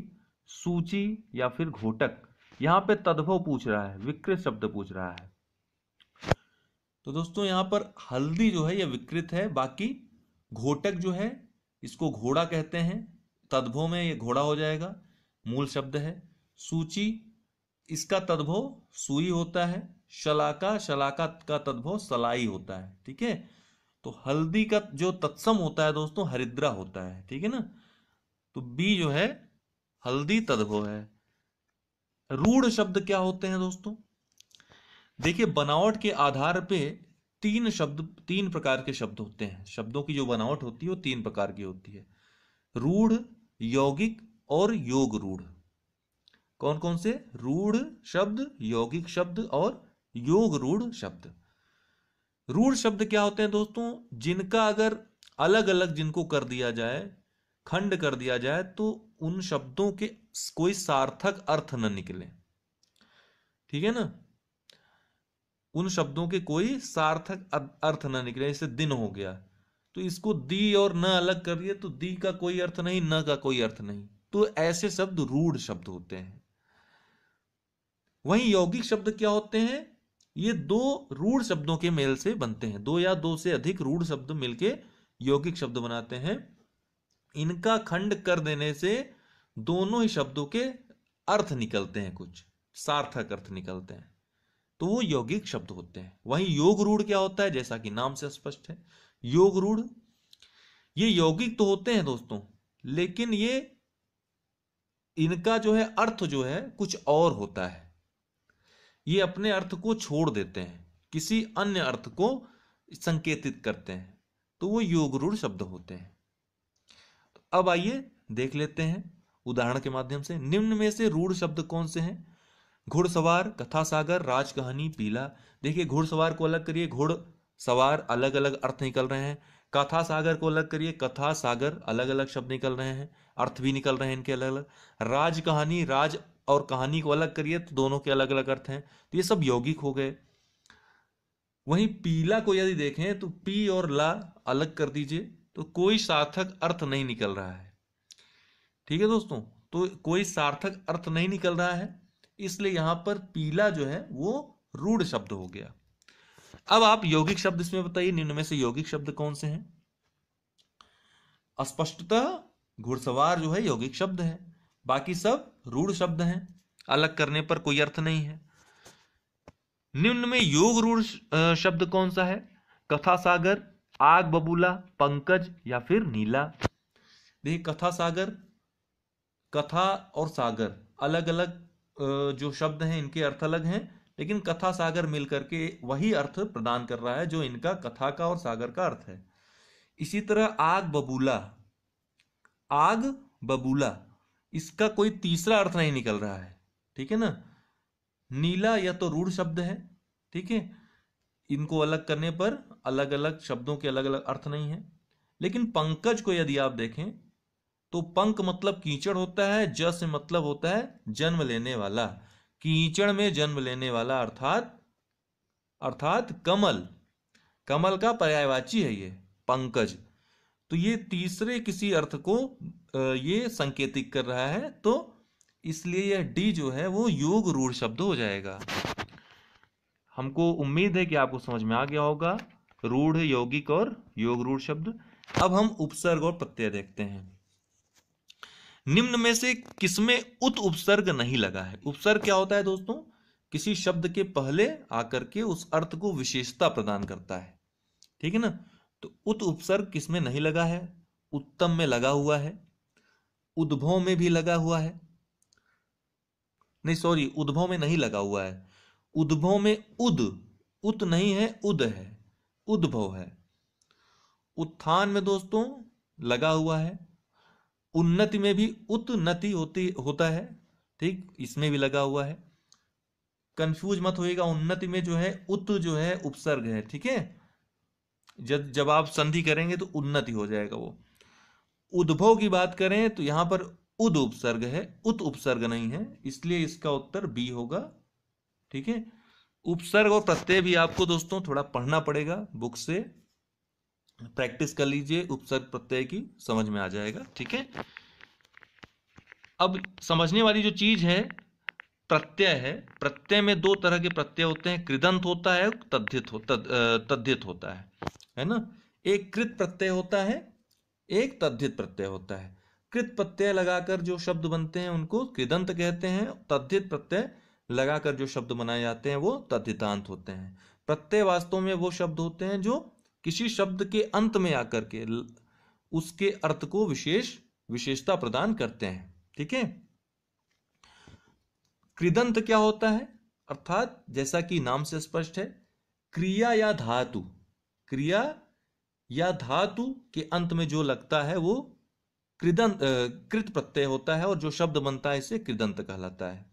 सूची या फिर घोटक। यहां पे तद्भव पूछ रहा है, विकृत शब्द पूछ रहा है। तो दोस्तों यहां पर हल्दी जो है यह विकृत है। बाकी घोटक जो है इसको घोड़ा कहते हैं, तद्भव में ये घोड़ा हो जाएगा, मूल शब्द है। सूची, इसका तद्भव सुई होता है। शलाका, शलाका का तद्भव सलाई होता है, ठीक है। तो हल्दी का जो तत्सम होता है दोस्तों हरिद्रा होता है, ठीक है ना। तो बी जो है हल्दी तद्भव है। रूढ़ शब्द क्या होते हैं दोस्तों? देखिए बनावट के आधार पे तीन प्रकार के शब्द होते हैं। शब्दों की जो बनावट होती है वो तीन प्रकार की होती है, रूढ़, यौगिक और योग रूढ़। कौन कौन से? रूढ़ शब्द, यौगिक शब्द और योग रूढ़ शब्द। रूढ़ शब्द क्या होते हैं दोस्तों? जिनका अगर अलग अलग जिनको कर दिया जाए, खंड कर दिया जाए, तो उन शब्दों के कोई सार्थक अर्थ न निकले, ठीक है ना। उन शब्दों के कोई सार्थक अर्थ ना निकले। जैसे दिन हो गया, तो इसको दी और न अलग कर दिया तो दी का कोई अर्थ नहीं, न का कोई अर्थ नहीं। तो ऐसे शब्द रूढ़ शब्द होते हैं। वहीं यौगिक शब्द क्या होते हैं? ये दो रूढ़ शब्दों के मेल से बनते हैं, दो या दो से अधिक रूढ़ शब्द मिलके यौगिक शब्द बनाते हैं। इनका खंड कर देने से दोनों ही शब्दों के अर्थ निकलते हैं, कुछ सार्थक अर्थ निकलते हैं, तो वो यौगिक शब्द होते हैं। वहीं योग रूढ़ क्या होता है? जैसा कि नाम से स्पष्ट है, योग रूढ़। ये यौगिक तो होते हैं दोस्तों, लेकिन ये इनका जो है अर्थ जो है कुछ और होता है। ये अपने अर्थ को छोड़ देते हैं, किसी अन्य अर्थ को संकेतित करते हैं, तो वो योग रूढ़ शब्द होते हैं। अब आइए देख लेते हैं उदाहरण के माध्यम से। निम्न में से रूढ़ शब्द कौन से हैं? घुड़सवार, कथा सागर, राज कहानी, पीला। देखिए घुड़सवार को अलग करिए, घुड़ सवार अलग अलग अर्थ निकल रहे हैं। कथा सागर को अलग करिए, कथा सागर अलग अलग शब्द निकल रहे हैं, अर्थ भी निकल रहे हैं इनके अलग अलग। राज कहानी, राज और कहानी को अलग करिए तो दोनों के अलग अलग अर्थ हैं, तो ये सब यौगिक हो गए। वहीं पीला को यदि देखें तो पी और ला अलग कर दीजिए तो कोई सार्थक अर्थ नहीं निकल रहा है, ठीक है दोस्तों। तो कोई सार्थक अर्थ नहीं निकल रहा है, इसलिए यहां पर पीला जो है वो रूढ़ शब्द हो गया। अब आप यौगिक शब्द इसमें बताइए, निम्न में से यौगिक शब्द कौन से हैं? अस्पष्टता घुड़सवार जो है यौगिक शब्द है, बाकी सब रूढ़ शब्द हैं, अलग करने पर कोई अर्थ नहीं है। निम्न में योग रूढ़ शब्द कौन सा है? कथा सागर, आग बबूला, पंकज या फिर नीला। देखिए कथा सागर, कथा और सागर अलग अलग जो शब्द हैं इनके अर्थ अलग हैं, लेकिन कथा सागर मिलकर के वही अर्थ प्रदान कर रहा है जो इनका कथा का और सागर का अर्थ है। इसी तरह आग बबूला, आग बबूला इसका कोई तीसरा अर्थ नहीं निकल रहा है, ठीक है ना। नीला या तो रूढ़ शब्द है, ठीक है, इनको अलग करने पर अलग अलग शब्दों के अलग अलग अर्थ नहीं है। लेकिन पंकज को यदि आप देखें तो पंक मतलब कीचड़ होता है, ज से मतलब होता है जन्म लेने वाला, कीचड़ में जन्म लेने वाला अर्थात कमल, कमल का पर्यायवाची है ये पंकज। तो ये तीसरे किसी अर्थ को ये संकेतिक कर रहा है, तो इसलिए यह डी जो है वो योग रूढ़ शब्द हो जाएगा। हमको उम्मीद है कि आपको समझ में आ गया होगा रूढ़, यौगिक और योग रूढ़ शब्द। अब हम उपसर्ग और प्रत्यय देखते हैं। निम्न में से किसमें उत उपसर्ग नहीं लगा है? उपसर्ग क्या होता है दोस्तों? किसी शब्द के पहले आकर के उस अर्थ को विशेषता प्रदान करता है, ठीक है ना। तो उत उपसर्ग किसमें नहीं लगा है? उत्तम में लगा हुआ है, उद्भव में भी लगा हुआ है, नहीं सॉरी उद्भव में नहीं लगा हुआ है, उद्भव में उद, उत नहीं है उद है, उद्भव है। उत्थान में दोस्तों लगा हुआ है, उन्नति में भी उत्नति होता है, ठीक, इसमें भी लगा हुआ है, कंफ्यूज मत होइएगा। उन्नति में जो है उत जो है उपसर्ग है, ठीक है, जब आप संधि करेंगे तो उन्नति हो जाएगा वो। उद्भव की बात करें तो यहां पर उद उपसर्ग है, उत उपसर्ग नहीं है, इसलिए इसका उत्तर बी होगा, ठीक है। उपसर्ग और प्रत्यय भी आपको दोस्तों थोड़ा पढ़ना पड़ेगा, बुक से प्रैक्टिस कर लीजिए, उपसर्ग प्रत्यय की समझ में आ जाएगा, ठीक है। अब समझने वाली जो चीज है प्रत्यय है। प्रत्यय में दो तरह के प्रत्यय होते हैं, कृदंत होता है, तद्धित होता है ना। एक कृत प्रत्यय होता है, एक तद्धित प्रत्यय होता है। कृत प्रत्यय लगाकर जो शब्द बनते हैं उनको कृदंत कहते हैं, तद्धित प्रत्यय लगाकर जो शब्द बनाए जाते हैं वो तद्धितांत होते हैं। प्रत्यय वास्तव में वो शब्द होते हैं जो किसी शब्द के अंत में आकर के उसके अर्थ को विशेषता प्रदान करते हैं, ठीक है। कृदंत क्या होता है, अर्थात जैसा कि नाम से स्पष्ट है, क्रिया या धातु के अंत में जो लगता है वो कृत प्रत्यय होता है और जो शब्द बनता है इसे कृदंत कहलाता है।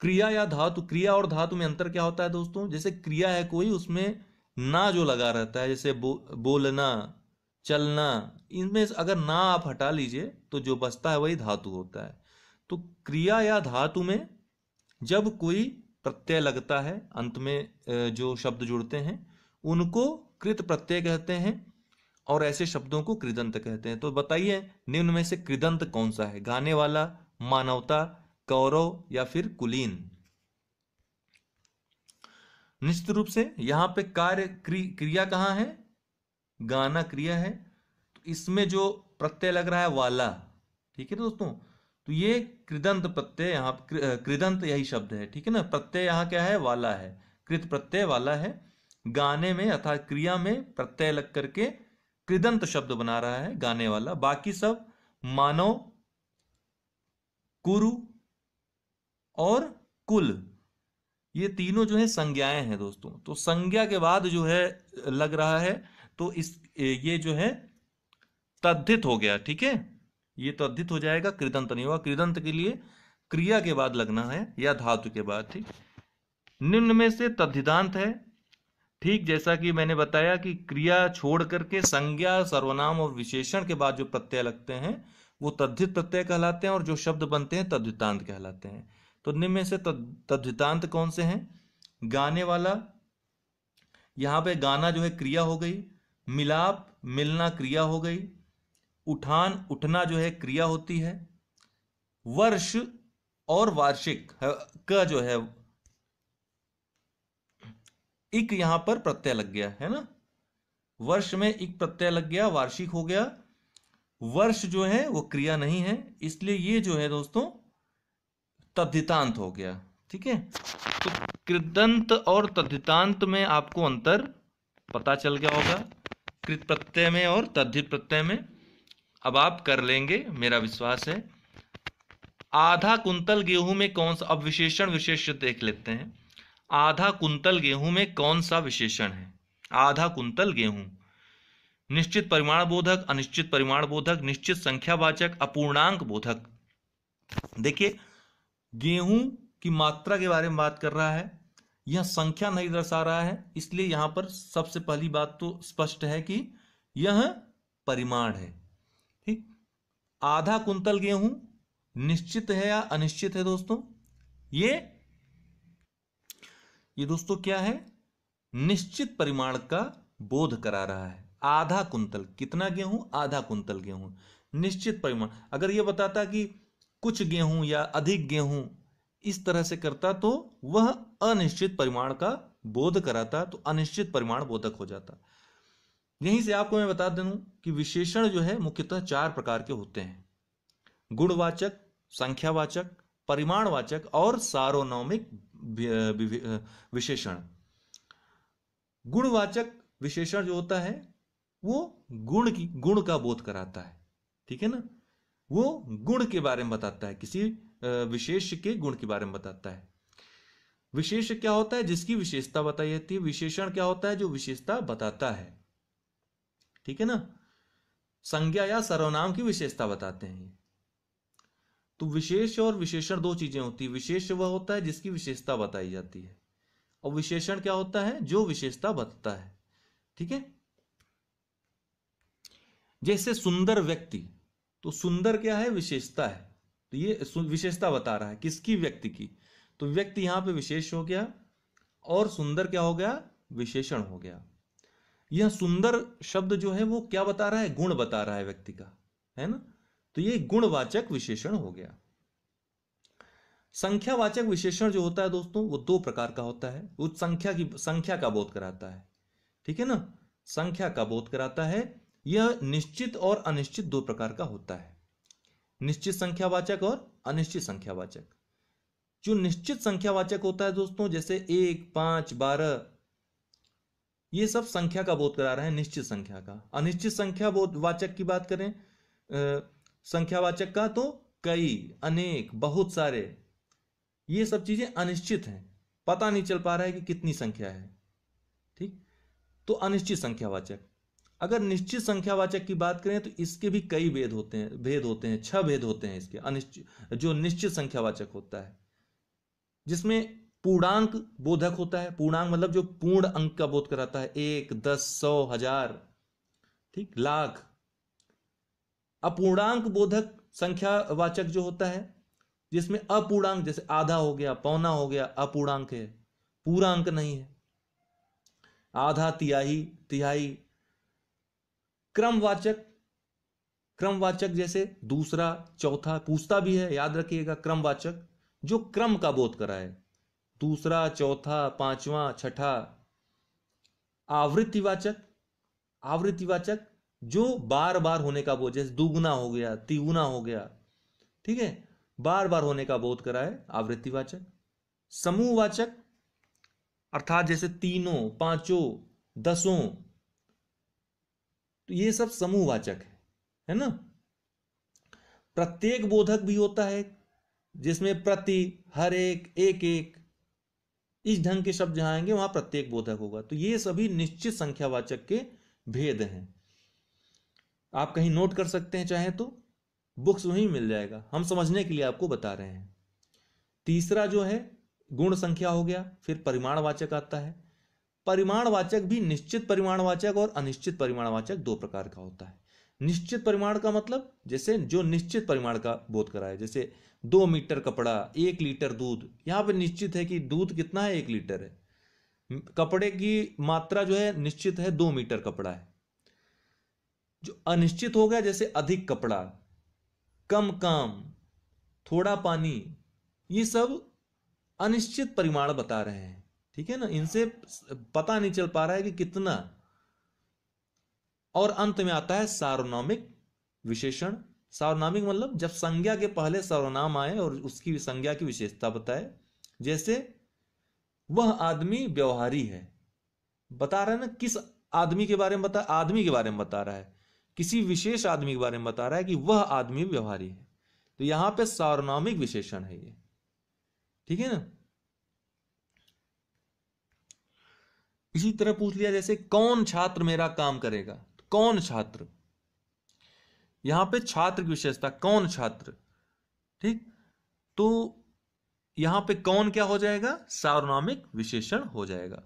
क्रिया या धातु, क्रिया और धातु में अंतर क्या होता है दोस्तों, जैसे क्रिया है कोई, उसमें ना जो लगा रहता है, जैसे बोलना, चलना, इनमें अगर ना आप हटा लीजिए तो जो बचता है वही धातु होता है। तो क्रिया या धातु में जब कोई प्रत्यय लगता है, अंत में जो शब्द जुड़ते हैं उनको कृत प्रत्यय कहते हैं और ऐसे शब्दों को कृदंत कहते हैं। तो बताइए निम्न में से कृदंत कौन सा है, गाने वाला, मानवता, कौरव या फिर कुलीन। निश्चित रूप से यहां पे कार्य क्रिया कहाँ है, गाना क्रिया है, तो इसमें जो प्रत्यय लग रहा है वाला, ठीक है दोस्तों, तो ये कृदंत प्रत्यय, यहाँ कृदंत यही शब्द है, ठीक है ना। प्रत्यय यहाँ क्या है, वाला है, कृत प्रत्यय वाला है। गाने में अर्थात क्रिया में प्रत्यय लग करके कृदंत शब्द बना रहा है, गाने वाला। बाकी सब मानव, कुरु और कुल, ये तीनों जो है संज्ञाएं हैं दोस्तों। तो संज्ञा के बाद जो है लग रहा है तो ये जो है तद्धित हो गया, ठीक है, ये तद्धित हो जाएगा, कृदंत नहीं होगा। कृदंत के लिए क्रिया के बाद लगना है या धातु के बाद, ठीक। निम्न में से तद्धितांत है, ठीक, जैसा कि मैंने बताया कि क्रिया छोड़ करके संज्ञा, सर्वनाम और विशेषण के बाद जो प्रत्यय लगते हैं वो तद्धित प्रत्यय कहलाते हैं और जो शब्द बनते हैं तद्धितांत कहलाते हैं। तो निम्न में से तद्धितांत कौन से हैं, गाने वाला, यहाँ पे गाना जो है क्रिया हो गई, मिलाप मिलना क्रिया हो गई, उठान उठना जो है क्रिया होती है, वर्ष और वार्षिक का जो है इक यहां पर प्रत्यय लग गया है ना, वर्ष में इक प्रत्यय लग गया, वार्षिक हो गया। वर्ष जो है वो क्रिया नहीं है, इसलिए ये जो है दोस्तों तद्धितांत हो गया, ठीक है। तो कृदंत और तद्धितांत में आपको अंतर पता चल गया होगा, कृत प्रत्यय में और तद्धित प्रत्यय में। अब आप कर लेंगे, मेरा विश्वास है। आधा कुंतल गेहूं में कौन सा, अब विशेषण विशेष देख लेते हैं। आधा कुंतल गेहूं में कौन सा विशेषण है, आधा कुंतल गेहूं, निश्चित परिमाण बोधक, अनिश्चित परिमाण बोधक, निश्चित संख्यावाचक, अपूर्णांक बोधक। देखिए गेहूं की मात्रा के बारे में बात कर रहा है, यह संख्या नहीं दर्शा रहा है, इसलिए यहां पर सबसे पहली बात तो स्पष्ट है कि यह परिमाण है, ठीक। आधा कुंतल गेहूं निश्चित है या अनिश्चित है दोस्तों, ये दोस्तों क्या है, निश्चित परिमाण का बोध करा रहा है। आधा कुंतल, कितना गेहूं, आधा कुंतल गेहूं, निश्चित परिमाण। अगर यह बताता कि कुछ गेहूं या अधिक गेहूं, इस तरह से करता तो वह अनिश्चित परिमाण का बोध कराता, तो अनिश्चित परिमाण बोधक हो जाता। यहीं से आपको मैं बता दूं कि विशेषण जो है मुख्यतः 4 प्रकार के होते हैं, गुणवाचक, संख्यावाचक, परिमाणवाचक और सार्वनामिक विशेषण। गुणवाचक विशेषण जो होता है वो गुण का बोध कराता है, ठीक है ना, वो गुण के बारे में बताता है, किसी विशेष के गुण के बारे में बताता है। विशेष क्या होता है, जिसकी विशेषता बताई जाती है। विशेषण क्या होता है, जो विशेषता बताता है, ठीक है ना। संज्ञा या सर्वनाम की विशेषता बताते हैं। तो विशेष और विशेषण दो चीजें होती है। विशेष वह होता है जिसकी विशेषता बताई जाती है, और विशेषण क्या होता है, जो विशेषता बताता है। ठीक है, जैसे सुंदर व्यक्ति, तो सुंदर क्या है, विशेषता है। तो ये विशेषता बता रहा है किसकी, व्यक्ति की। तो व्यक्ति यहां पे विशेष हो गया और सुंदर क्या हो गया, विशेषण हो गया। यह सुंदर शब्द जो है वो क्या बता रहा है, गुण बता रहा है व्यक्ति का, है ना। तो ये गुणवाचक विशेषण हो गया। संख्यावाचक विशेषण जो होता है दोस्तों वो दो प्रकार का होता है। वो संख्या का बोध कराता है, ठीक है ना, संख्या का बोध कराता है। यह निश्चित और अनिश्चित दो प्रकार का होता है, निश्चित संख्यावाचक और अनिश्चित संख्यावाचक। जो निश्चित संख्यावाचक होता है दोस्तों, जैसे 1, 5, 12, ये सब संख्या का बोध करा रहे हैं, निश्चित संख्या का। अनिश्चित संख्या बोधवाचक की बात करें संख्यावाचक का, तो कई, अनेक, बहुत सारे, ये सब चीजें अनिश्चित हैं, पता नहीं चल पा रहा है कि कितनी संख्या है। ठीक, तो अनिश्चित संख्यावाचक। अगर निश्चित संख्यावाचक की बात करें तो इसके भी कई भेद होते हैं, 6 भेद होते हैं इसके, अनिश्चित जो निश्चित संख्यावाचक होता है, जिसमें पूर्णांक बोधक होता है। पूर्णांक मतलब जो पूर्ण अंक का बोध कराता है, 1, 10, 100, 1000, ठीक, लाख। अपूर्णांक बोधक संख्यावाचक जो होता है, जिसमें अपूर्णांक, जैसे आधा हो गया, पौना हो गया, अपूर्णांक है, पूरा अंक नहीं है, आधा, तिहाई, क्रमवाचक, जैसे दूसरा, चौथा, पूछता भी है, याद रखिएगा। क्रमवाचक जो क्रम का बोध कराए, दूसरा, चौथा, पांचवा, छठा। आवृत्तिवाचक, जो बार बार होने का बोध, जैसे दुगुना हो गया, तिगुना हो गया, ठीक है, बार बार होने का बोध कराए, आवृत्तिवाचक। समूहवाचक अर्थात जैसे 3, 5, 10, तो ये सब समूहवाचक है ना। प्रत्येक बोधक भी होता है, जिसमें प्रति, हर एक, एक एक, इस ढंग के शब्द जहां आएंगे वहां प्रत्येक बोधक होगा। तो ये सभी निश्चित संख्यावाचक के भेद हैं। आप कहीं नोट कर सकते हैं चाहे तो, बुक्स वहीं मिल जाएगा, हम समझने के लिए आपको बता रहे हैं। तीसरा जो है गुण संख्या हो गया, फिर परिमाणवाचक आता है। परिमाणवाचक भी निश्चित परिमाणवाचक और अनिश्चित परिमाणवाचक दो प्रकार का होता है। निश्चित परिमाण का मतलब जैसे जो निश्चित परिमाण का बोध कराए, जैसे 2 मीटर कपड़ा, 1 लीटर दूध, यहाँ पे निश्चित है कि दूध कितना है, 1 लीटर है। कपड़े की मात्रा जो है निश्चित है, 2 मीटर कपड़ा है। जो अनिश्चित हो गया, जैसे अधिक कपड़ा, कम काम, थोड़ा पानी, ये सब अनिश्चित परिमाण बता रहे हैं, ठीक है ना। इनसे पता नहीं चल पा रहा है कि कितना। और अंत में आता है सार्वनामिक विशेषण। सार्वनामिक मतलब जब संज्ञा के पहले सर्वनाम आए और उसकी संज्ञा की विशेषता बताए, जैसे वह आदमी व्यवहारी है, बता रहा है ना, किस आदमी के बारे में बता, आदमी के बारे में बता रहा है, किसी विशेष आदमी के बारे में बता रहा है कि वह आदमी व्यवहारी है। तो यहां पे सार्वनामिक विशेषण है ये, ठीक है ना। इसी तरह पूछ लिया जैसे कौन छात्र मेरा काम करेगा, तो कौन छात्र, यहां पे छात्र की विशेषता, कौन छात्र, ठीक। तो यहां पे कौन क्या हो जाएगा, सार्वनामिक विशेषण हो जाएगा।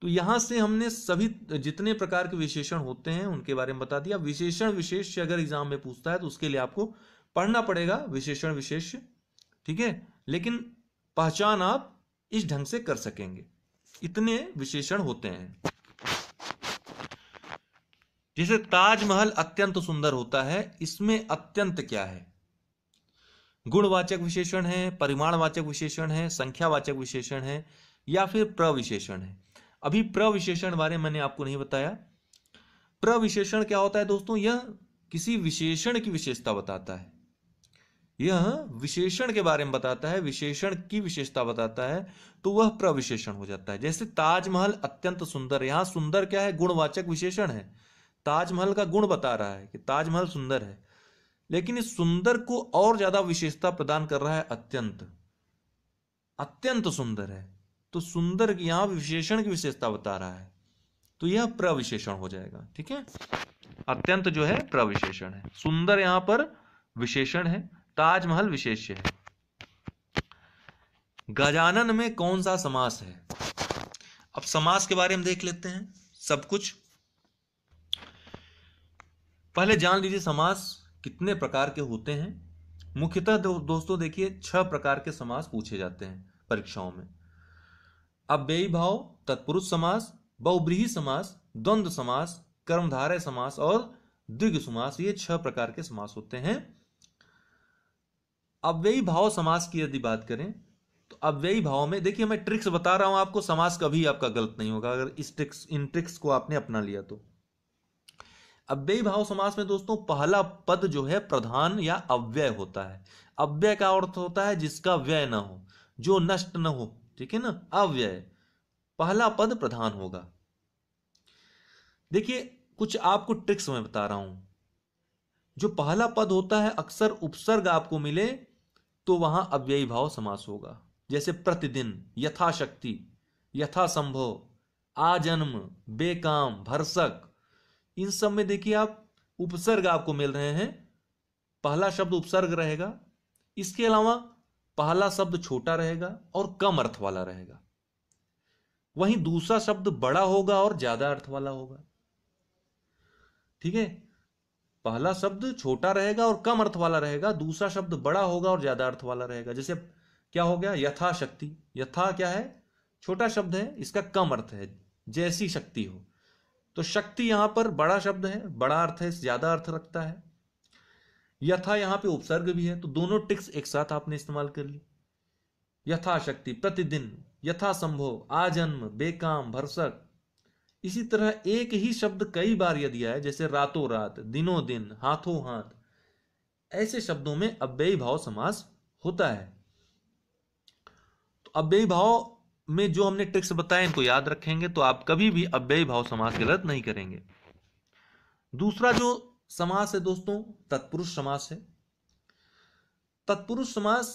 तो यहां से हमने सभी जितने प्रकार के विशेषण होते हैं उनके बारे में बता दिया। विशेषण विशेष अगर एग्जाम में पूछता है तो उसके लिए आपको पढ़ना पड़ेगा, विशेषण विशेष, ठीक है। लेकिन पहचान आप इस ढंग से कर सकेंगे, इतने विशेषण होते हैं। जैसे ताजमहल अत्यंत सुंदर होता है, इसमें अत्यंत क्या है, गुणवाचक विशेषण है, परिमाणवाचक विशेषण है, संख्यावाचक विशेषण है, या फिर प्रविशेषण है। अभी प्रविशेषण बारे में मैंने आपको नहीं बताया। प्रविशेषण क्या होता है दोस्तों, यह किसी विशेषण की विशेषता बताता है, यह विशेषण के बारे में बताता है, विशेषण की विशेषता बताता है, तो वह प्रविशेषण हो जाता है। जैसे ताजमहल अत्यंत सुंदर, यहाँ सुंदर क्या है, गुणवाचक विशेषण है, ताजमहल का गुण बता रहा है कि ताजमहल सुंदर है। लेकिन इस सुंदर को और ज्यादा विशेषता प्रदान कर रहा है, अत्यंत, अत्यंत सुंदर है, तो सुंदर यहाँ विशेषण की विशेषता बता रहा है, तो यह प्रविशेषण हो जाएगा, ठीक है। अत्यंत जो है प्रविशेषण है। सुंदर यहां पर विशेषण है, ताजमहल विशेष्य है। गजानन में कौन सा समास है? अब समास के बारे में देख लेते हैं सब कुछ। पहले जान लीजिए समास कितने प्रकार के होते हैं। मुख्यतः दोस्तों देखिए 6 प्रकार के समास पूछे जाते हैं परीक्षाओं में। अव्ययी भाव, तत्पुरुष समास, बहुव्रीहि समास, द्वंद्व समास, कर्मधारय समास और द्विग समास, ये 6 प्रकार के समास होते हैं। अव्ययी भाव समास की यदि बात करें तो अव्ययी भाव में देखिए मैं ट्रिक्स बता रहा हूं आपको, समास कभी आपका गलत नहीं होगा अगर इस इन ट्रिक्स को आपने अपना लिया तो। अव्ययी भाव समास में दोस्तों पहला पद जो है प्रधान या अव्यय होता है। अव्यय का अर्थ होता है जिसका व्यय ना हो, जो नष्ट ना हो, ठीक है ना। अव्यय पहला पद प्रधान होगा। देखिए कुछ आपको ट्रिक्स मैं बता रहा हूं। जो पहला पद होता है अक्सर उपसर्ग आपको मिले तो वहां अव्ययी भाव समास होगा। जैसे प्रतिदिन, यथाशक्ति, यथासंभव, आजन्म, बेकाम, भरसक, इन सब में देखिए आप उपसर्ग आपको मिल रहे हैं। पहला शब्द उपसर्ग रहेगा, इसके अलावा पहला शब्द छोटा रहेगा और कम अर्थ वाला रहेगा, वहीं दूसरा शब्द बड़ा होगा और ज्यादा अर्थ वाला होगा। ठीक है, पहला शब्द छोटा रहेगा और कम अर्थ वाला रहेगा, दूसरा शब्द बड़ा होगा और ज्यादा अर्थ वाला रहेगा। जैसे क्या हो गया, यथाशक्ति, यथा क्या है, छोटा शब्द है, इसका कम अर्थ है, जैसी शक्ति हो, तो शक्ति यहां पर बड़ा शब्द है, बड़ा अर्थ है, ज्यादा अर्थ रखता है। यथा यहां पे उपसर्ग भी है, तो दोनों ट्रिक्स एक साथ आपने इस्तेमाल कर ली। यथाशक्ति, प्रतिदिन, यथासंभव, आजन्म, बेकाम, भरसक। इसी तरह एक ही शब्द कई बार यदि आए, जैसे रातों रात, दिनों दिन, हाथों हाथ, ऐसे शब्दों में अव्ययी भाव समास होता है। तो अव्ययी भाव में जो हमने ट्रिक्स बताए इनको याद रखेंगे तो आप कभी भी अव्ययी भाव समास गलत नहीं करेंगे। दूसरा जो समास है दोस्तों तत्पुरुष समास है। तत्पुरुष समास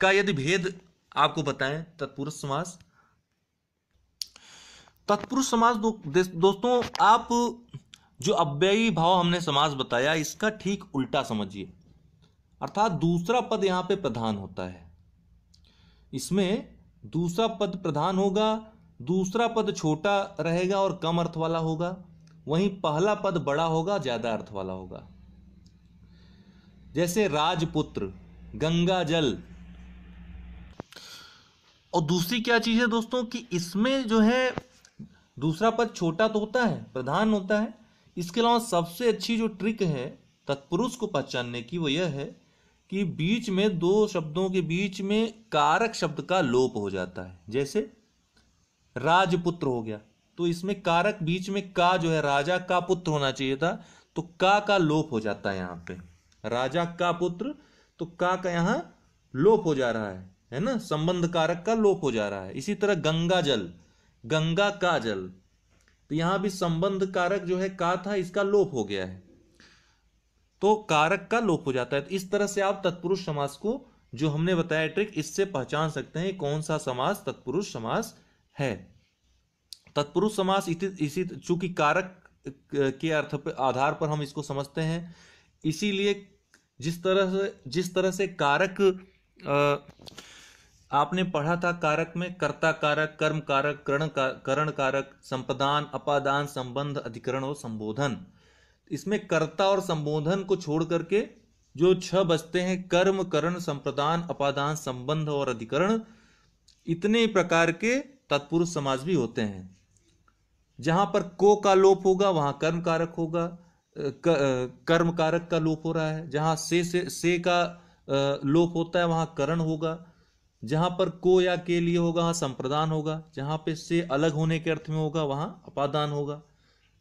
का यदि भेद आपको बताएं, तत्पुरुष समास दोस्तों आप जो अव्ययी भाव हमने समास बताया इसका ठीक उल्टा समझिए, अर्थात दूसरा पद यहाँ पे प्रधान होता है। इसमें दूसरा पद प्रधान होगा, दूसरा पद छोटा रहेगा और कम अर्थ वाला होगा, वहीं पहला पद बड़ा होगा, ज्यादा अर्थ वाला होगा। जैसे राजपुत्र, गंगा जल। और दूसरी क्या चीज है दोस्तों कि इसमें जो है दूसरा पद छोटा तो होता है, प्रधान होता है, इसके अलावा सबसे अच्छी जो ट्रिक है तत्पुरुष को पहचानने की वो यह है कि बीच में दो शब्दों के बीच में कारक शब्द का लोप हो जाता है। जैसे राजपुत्र हो गया तो इसमें कारक बीच में का जो है राजा का पुत्र होना चाहिए था, तो का लोप हो जाता है यहाँ पे, राजा का पुत्र, तो का यहाँ लोप हो जा रहा है ना, संबंध कारक का लोप हो जा रहा है। इसी तरह गंगा जल, गंगा का जल, तो यहां भी संबंध कारक जो है का था इसका लोप हो गया है, तो कारक का लोप हो जाता है। तो इस तरह से आप तत्पुरुष समास को जो हमने बताया ट्रिक, इससे पहचान सकते हैं कौन सा समास तत्पुरुष समास है। तत्पुरुष समास इसी चूंकि कारक के अर्थ पर आधार पर हम इसको समझते हैं, इसीलिए जिस तरह से कारक आपने पढ़ा था, कारक में कर्ता कारक, कर्म कारक, करण कारक, संपदान, अपादान, संबंध, अधिकरण और संबोधन, इसमें कर्ता और संबोधन को छोड़ करके जो 6 बचते हैं, कर्म, करण, संप्रदान, अपादान, संबंध और अधिकरण, इतने प्रकार के तत्पुरुष समास भी होते हैं। जहां पर को का लोप होगा वहां कर्म कारक होगा, कर्म कारक का लोप हो रहा है। जहां से का लोप होता है वहां करण होगा, जहां पर को या के लिए होगा वहां संप्रदान होगा, जहां पे से अलग होने के अर्थ में होगा वहां अपादान होगा,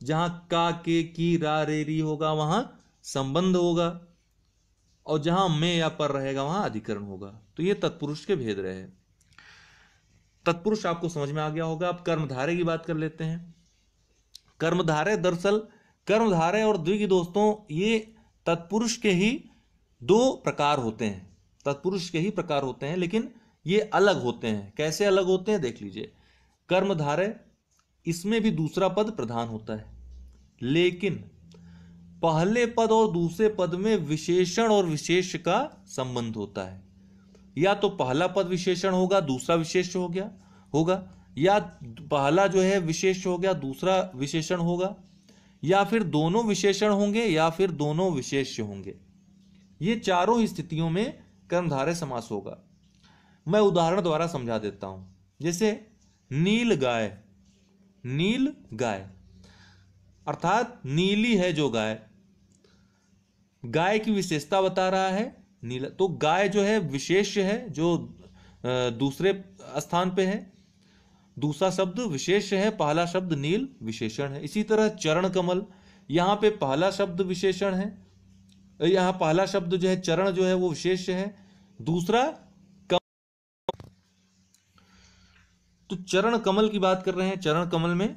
जहां का, के, की, रा, रे, री होगा वहां संबंध होगा, और जहां में या पर रहेगा वहां अधिकरण होगा। तो ये तत्पुरुष के भेद रहे। तत्पुरुष आपको समझ में आ गया होगा। अब कर्मधारय की बात कर लेते हैं। कर्मधारय दरअसल कर्मधारय और द्विग दोस्तों ये तत्पुरुष के ही 2 प्रकार होते हैं, लेकिन ये अलग होते हैं। कैसे अलग होते हैं देख लीजिए। कर्मधारय, इसमें भी दूसरा पद प्रधान होता है, लेकिन पहले पद और दूसरे पद में विशेषण और विशेष का संबंध होता है। या तो पहला पद विशेषण होगा, दूसरा विशेष हो गया होगा, या पहला जो है विशेष हो गया, दूसरा विशेषण होगा, या फिर दोनों विशेषण होंगे, या फिर दोनों विशेष्य होंगे। ये चारों स्थितियों में कर्मधारय समास होगा। मैं उदाहरण द्वारा समझा देता हूं। जैसे नील गाय, नील गाय अर्थात नीली है जो गाय, गाय की विशेषता बता रहा है नीला, तो गाय जो है विशेष है जो दूसरे स्थान पे है, दूसरा शब्द विशेष है, पहला शब्द नील विशेषण है। इसी तरह चरण कमल, यहाँ पे पहला शब्द विशेषण है, यहाँ पहला शब्द जो है चरण जो है वो विशेष है, दूसरा कमल। तो चरण कमल की बात कर रहे हैं, चरण कमल में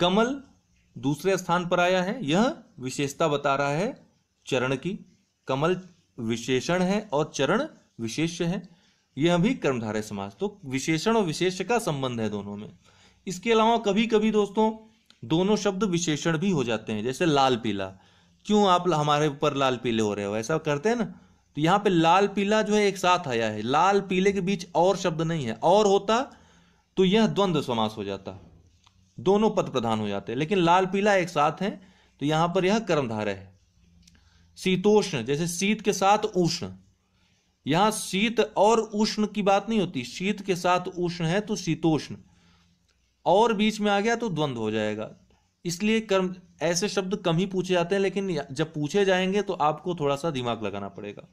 कमल दूसरे स्थान पर आया है, यह विशेषता बता रहा है चरण की। कमल विशेषण है और चरण विशेष्य है, यह भी कर्मधारय समास। तो विशेषण और विशेष्य का संबंध है दोनों में। इसके अलावा कभी कभी दोस्तों दोनों शब्द विशेषण भी हो जाते हैं। जैसे लाल पीला, क्यों आप हमारे ऊपर लाल पीले हो रहे हो, ऐसा करते हैं ना, तो यहाँ पे लाल पीला जो है एक साथ आया है, लाल पीले के बीच और शब्द नहीं है। और होता तो यह द्वंद्व समास हो जाता, दोनों पद प्रधान हो जाते हैं, लेकिन लाल पीला एक साथ हैं तो यहाँ पर यह कर्मधारय है। शीतोष्ण, जैसे शीत के साथ उष्ण, यहाँ शीत और उष्ण की बात नहीं होती, शीत के साथ उष्ण है तो शीतोष्ण, और बीच में आ गया तो द्वंद्व हो जाएगा। इसलिए कर्म ऐसे शब्द कम ही पूछे जाते हैं, लेकिन जब पूछे जाएंगे तो आपको थोड़ा सा दिमाग लगाना पड़ेगा।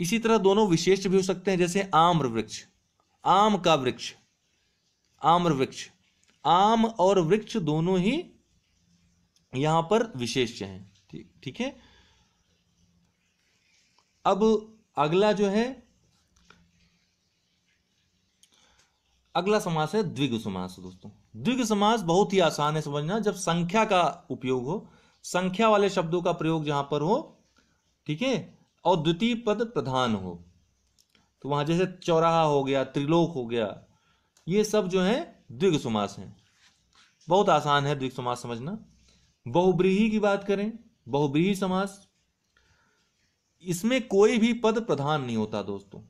इसी तरह दोनों विशेष भी हो सकते हैं। जैसे आम्र वृक्ष, आम का वृक्ष, आम्र वृक्ष, आम और वृक्ष दोनों ही यहां पर विशेष्य हैं। ठीक है। अब अगला जो है, अगला समास है द्विगु समास। दोस्तों द्विगु समास बहुत ही आसान है समझना, जब संख्या का उपयोग हो, संख्या वाले शब्दों का प्रयोग जहां पर हो, ठीक है, और द्वितीय पद प्रधान हो। तो वहां जैसे चौराहा हो गया, त्रिलोक हो गया, ये सब जो है द्विगु समास हैं। बहुत आसान है द्विगु समास समझना। बहुव्रीहि की बात करें, बहुव्रीहि समास, इसमें कोई भी पद प्रधान नहीं होता दोस्तों,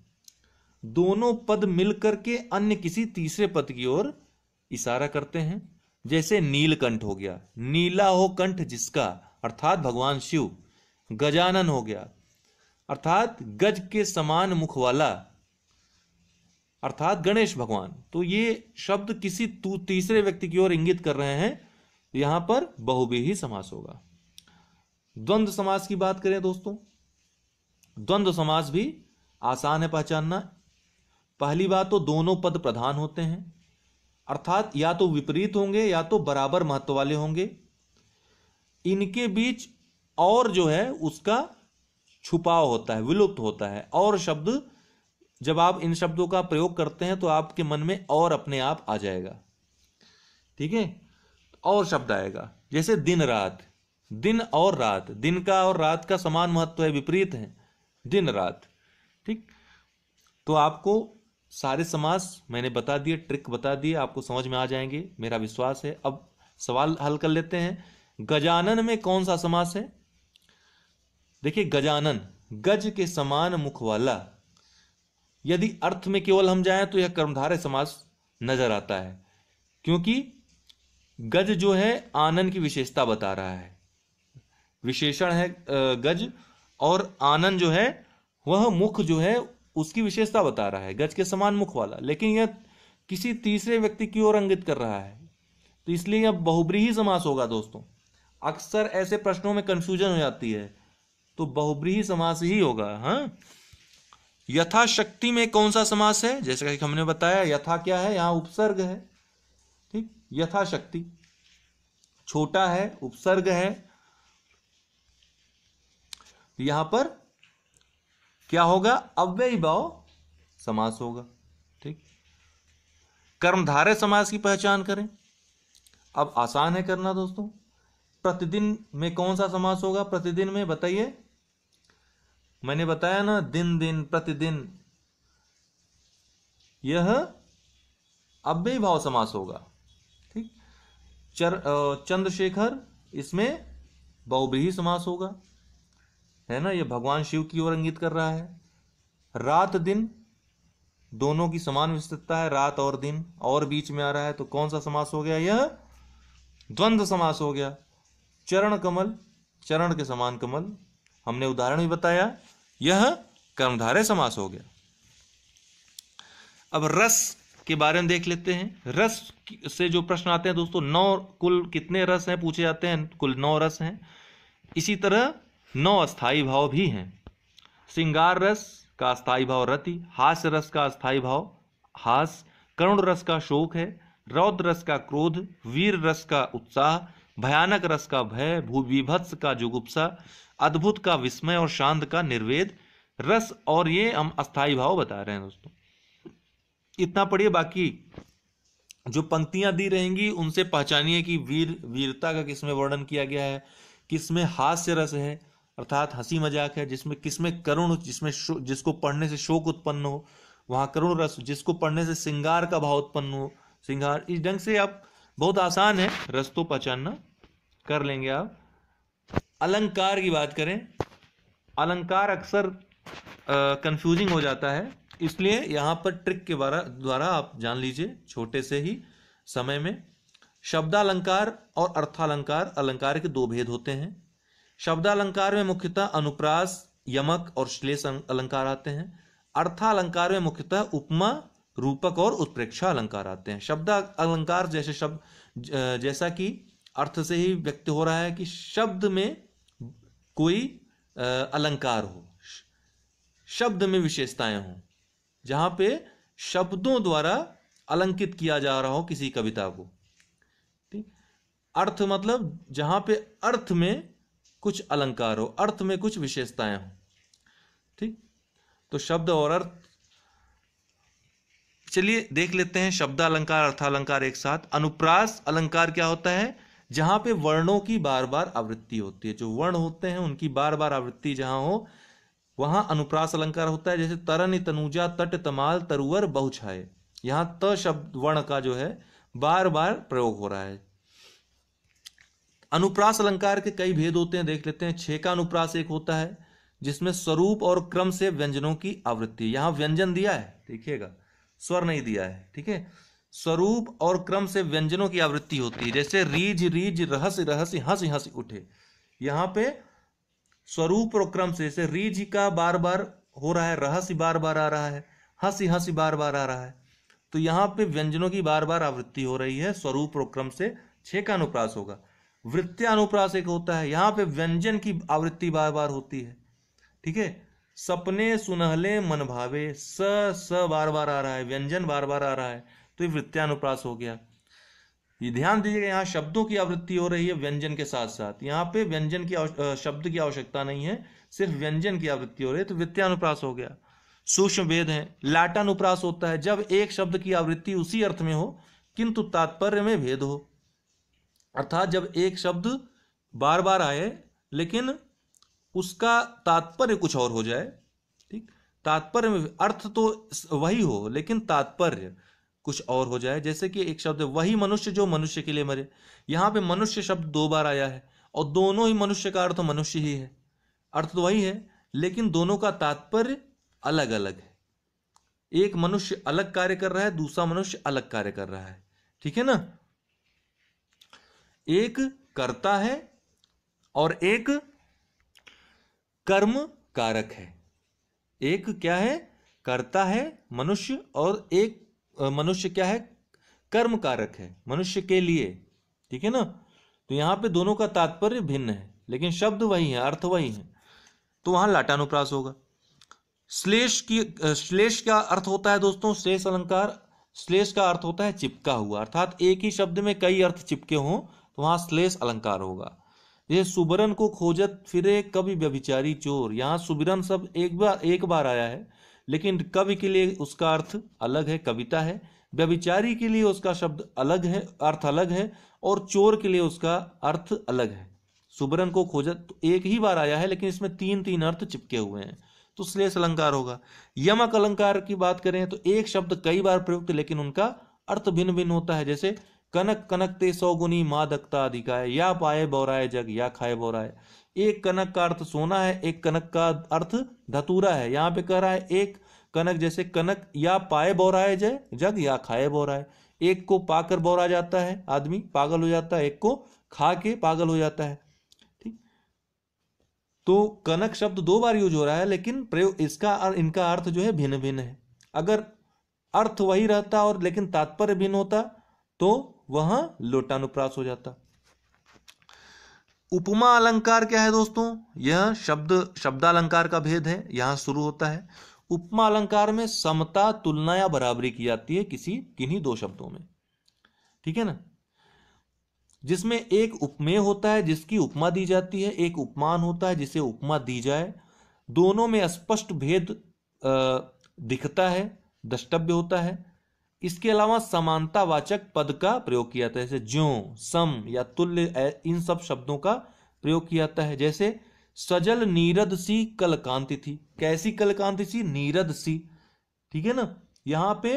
दोनों पद मिलकर के अन्य किसी तीसरे पद की ओर इशारा करते हैं। जैसे नीलकंठ हो गया, नीला हो कंठ जिसका, अर्थात भगवान शिव। गजानन हो गया, अर्थात गज के समान मुख वाला, अर्थात गणेश भगवान। तो ये शब्द किसी तीसरे व्यक्ति की ओर इंगित कर रहे हैं, यहां पर बहुव्रीहि समास होगा। द्वंद्व समास की बात करें दोस्तों, द्वंद्व समास भी आसान है पहचानना। पहली बात तो दोनों पद प्रधान होते हैं, अर्थात या तो विपरीत होंगे या तो बराबर महत्व वाले होंगे। इनके बीच और जो है उसका छुपाव होता है, विलुप्त होता है। और शब्द जब आप इन शब्दों का प्रयोग करते हैं तो आपके मन में और अपने आप आ जाएगा, ठीक है, और शब्द आएगा। जैसे दिन रात, दिन और रात, दिन का और रात का समान महत्व है, विपरीत है दिन रात, ठीक। तो आपको सारे समास मैंने बता दिए, ट्रिक बता दिए, आपको समझ में आ जाएंगे, मेरा विश्वास है। अब सवाल हल कर लेते हैं। गजानन में कौन सा समास है? देखिए गजानन, गज के समान मुख वाला, यदि अर्थ में केवल हम जाएं तो यह कर्मधारय समास नजर आता है, क्योंकि गज जो है आनंद की विशेषता बता रहा है, विशेषण है गज, और आनंद जो है वह मुख जो है उसकी विशेषता बता रहा है, गज के समान मुख वाला। लेकिन यह किसी तीसरे व्यक्ति की ओर इंगित कर रहा है, तो इसलिए यह बहुव्रीहि समास होगा। दोस्तों अक्सर ऐसे प्रश्नों में कंफ्यूजन हो जाती है, तो बहुव्रीहि समास ही होगा। हाँ, यथाशक्ति में कौन सा समास है? जैसे कि हमने बताया, यथा क्या है, यहाँ उपसर्ग है, ठीक, यथाशक्ति छोटा है, उपसर्ग है, यहां पर क्या होगा, अव्ययी भाव समास होगा, ठीक। कर्मधारय समास की पहचान करें, अब आसान है करना दोस्तों। प्रतिदिन में कौन सा समास होगा? प्रतिदिन में बताइए, मैंने बताया ना, दिन दिन प्रतिदिन, यह अव्ययी भाव समास होगा, ठीक। चंद्रशेखर, इसमें बहुव्रीहि समास होगा, है ना, ये भगवान शिव की ओर इंगित कर रहा है। रात दिन दोनों की समान विस्तृतता है, रात और दिन और बीच में आ रहा है, तो कौन सा समास हो गया, यह द्वंद्व समास हो गया। चरण कमल, चरण के समान कमल, हमने उदाहरण भी बताया, यह कर्मधारय समास हो गया। अब रस के बारे में देख लेते हैं। रस से जो प्रश्न आते हैं दोस्तों, 9 कुल कितने रस हैं पूछे जाते हैं, कुल 9 रस हैं। इसी तरह 9 अस्थाई भाव भी हैं। श्रृंगार रस का अस्थाई भाव रति, हास्य रस का अस्थाई भाव हास, करुण रस का शोक है, रौद्र रस का क्रोध, वीर रस का उत्साह, भयानक रस का भय, भूविभत्स का जुगुप्सा, अद्भुत का विस्मय और शांत का निर्वेद रस, और ये हम अस्थाई भाव बता रहे हैं दोस्तों। इतना पढ़िए, बाकी जो पंक्तियां दी रहेंगी उनसे पहचानिए कि वीरता का किसमें वर्णन किया गया है, किसमें हास्य रस है अर्थात हंसी मजाक है, जिसमें किसमें करुण, जिसको पढ़ने से शोक उत्पन्न हो वहां करुण रस, जिसको पढ़ने से श्रृंगार का भाव उत्पन्न हो श्रृंगार। इस ढंग से आप, बहुत आसान है रस तो पहचानना, कर लेंगे आप। अलंकार की बात करें, अलंकार अक्सर कंफ्यूजिंग हो जाता है, इसलिए यहाँ पर ट्रिक के द्वारा आप जान लीजिए छोटे से ही समय में। शब्दालंकार और अर्थालंकार, अलंकार के दो भेद होते हैं। शब्दालंकार में मुख्यतः अनुप्रास, यमक और श्लेष अलंकार आते हैं। अर्थालंकार में मुख्यतः उपमा, रूपक और उत्प्रेक्षा अलंकार आते हैं। शब्दालंकार जैसे जैसा कि अर्थ से ही व्यक्त हो रहा है कि शब्द में कोई अलंकार हो, शब्द में विशेषताएं हों, जहां पे शब्दों द्वारा अलंकित किया जा रहा हो किसी कविता को, ठीक। अर्थ मतलब जहां पे अर्थ में कुछ अलंकार हो, अर्थ में कुछ विशेषताएं हों, ठीक। तो शब्द और अर्थ, चलिए देख लेते हैं शब्दालंकार अर्थालंकार एक साथ। अनुप्रास अलंकार क्या होता है, जहां पे वर्णों की बार बार आवृत्ति होती है, जो वर्ण होते हैं उनकी बार बार आवृत्ति जहां हो वहां अनुप्रास अलंकार होता है। जैसे तरन, तनुजा, तट, तमाल, तरुवर, बहुछाये, यहां त शब्द वर्ण का जो है बार बार प्रयोग हो रहा है। अनुप्रास अलंकार के कई भेद होते हैं, देख लेते हैं। छेका अनुप्रास एक होता है जिसमें स्वरूप और क्रम से व्यंजनों की आवृत्ति, यहां व्यंजन दिया है देखिएगा, स्वर नहीं दिया है, ठीक है। स्वरूप और क्रम से व्यंजनों की आवृत्ति होती है, जैसे रीझ रीझ, रहस्य रहस्य, हंस हंस उठे, यहां पे स्वरूप और क्रम से, जैसे रीझ का बार बार हो रहा है, रहस्य बार बार आ रहा है, हंसी हंसी बार बार आ रहा है, तो यहाँ पे व्यंजनों की बार बार आवृत्ति हो रही है स्वरूप और क्रम से, छेका अनुप्रास होगा। वृत्त्यानुप्रास एक होता है, यहाँ पे व्यंजन की आवृत्ति बार बार होती है, ठीक है। सपने सुनहले मन भावे, स बार बार आ रहा है, व्यंजन बार बार आ रहा है, तो ये वृत्त्यानुप्रास हो गया। ये ध्यान दीजिएगा, यहाँ शब्दों की आवृत्ति हो रही है व्यंजन के साथ साथ, यहाँ पे व्यंजन की, शब्द की आवश्यकता नहीं है, सिर्फ व्यंजन की आवृत्ति हो रही है, तो वृत्त्यानुप्रास हो गया। सूक्ष्म भेद है। लाटानुप्रास होता है जब एक शब्द की आवृत्ति उसी अर्थ में हो किंतु तात्पर्य में भेद हो, अर्थात जब एक शब्द बार बार आए लेकिन उसका तात्पर्य कुछ और हो जाए, ठीक। तात्पर्य में अर्थ तो वही हो लेकिन तात्पर्य कुछ और हो जाए, जैसे कि एक शब्द वही मनुष्य जो मनुष्य के लिए मरे, यहाँ पे मनुष्य शब्द दो बार आया है और दोनों ही मनुष्य का अर्थ मनुष्य ही है, अर्थ तो वही है लेकिन दोनों का तात्पर्य अलग अलग है। एक मनुष्य अलग कार्य कर रहा है, दूसरा मनुष्य अलग कार्य कर रहा है, ठीक है ना। एक कर्ता है और एक कर्म कारक है, एक क्या है, कर्ता है मनुष्य, और एक मनुष्य क्या है, कर्म कारक है मनुष्य के लिए, ठीक है ना। तो यहाँ पे दोनों का तात्पर्य भिन्न है लेकिन शब्द वही है, अर्थ वही है, तो वहां लाटानुप्रास होगा। श्लेष का अर्थ होता है दोस्तों, श्लेष अलंकार, श्लेष का अर्थ होता है चिपका हुआ, अर्थात एक ही शब्द में कई अर्थ चिपके हों तो वहां श्लेष अलंकार होगा। ये सुबरन को खोजत फिरे कवि व्यभिचारी चोर, यहाँ सुबरन सब एक बार आया है लेकिन कवि के लिए उसका अर्थ अलग है, कविता है, व्यभिचारी के लिए उसका शब्द अलग है, अर्थ अलग है, और चोर के लिए उसका अर्थ अलग है। सुबरन को खोजत एक ही बार आया है लेकिन इसमें तीन अर्थ चिपके हुए हैं, तो श्लेष अलंकार होगा। यमक अलंकार की बात करें तो एक शब्द कई बार प्रयुक्त लेकिन उनका अर्थ भिन्न भिन्न होता है, जैसे कनक कनकते सौगुनी मादकता अधिकाय, या पाए बौराय जग या खाए बौराय। एक कनक का अर्थ सोना है, एक कनक का अर्थ धतूरा है। यहाँ पे कह रहा है एक कनक, जैसे कनक या पाए बौराय जग या खाए बौराय। एक को पाकर बौरा जाता है, आदमी पागल हो जाता है, एक को खा के पागल हो जाता है। ठीक, तो कनक शब्द दो बार यूज हो रहा है, लेकिन प्रयोग इसका और इनका अर्थ जो है भिन्न भिन्न है। अगर अर्थ वही रहता और लेकिन तात्पर्य भिन्न होता तो वहां लोटानुप्रास हो जाता। उपमा अलंकार क्या है दोस्तों? यह शब्द शब्दालंकार का भेद है, यहां शुरू होता है। उपमा अलंकार में समता, तुलना या बराबरी की जाती है किसी किन्हीं दो शब्दों में, ठीक है ना, जिसमें एक उपमेय होता है जिसकी उपमा दी जाती है, एक उपमान होता है जिसे उपमा दी जाए। दोनों में स्पष्ट भेद दिखता है, द्रष्टव्य होता है। इसके अलावा समानतावाचक पद का प्रयोग किया जाता है, जैसे ज्यों, सम या तुल्य, इन सब शब्दों का प्रयोग किया जाता है। जैसे सजल नीरद सी कल कांति थी, कैसी कल कांति सी? नीरद सी, ठीक है ना। यहाँ पे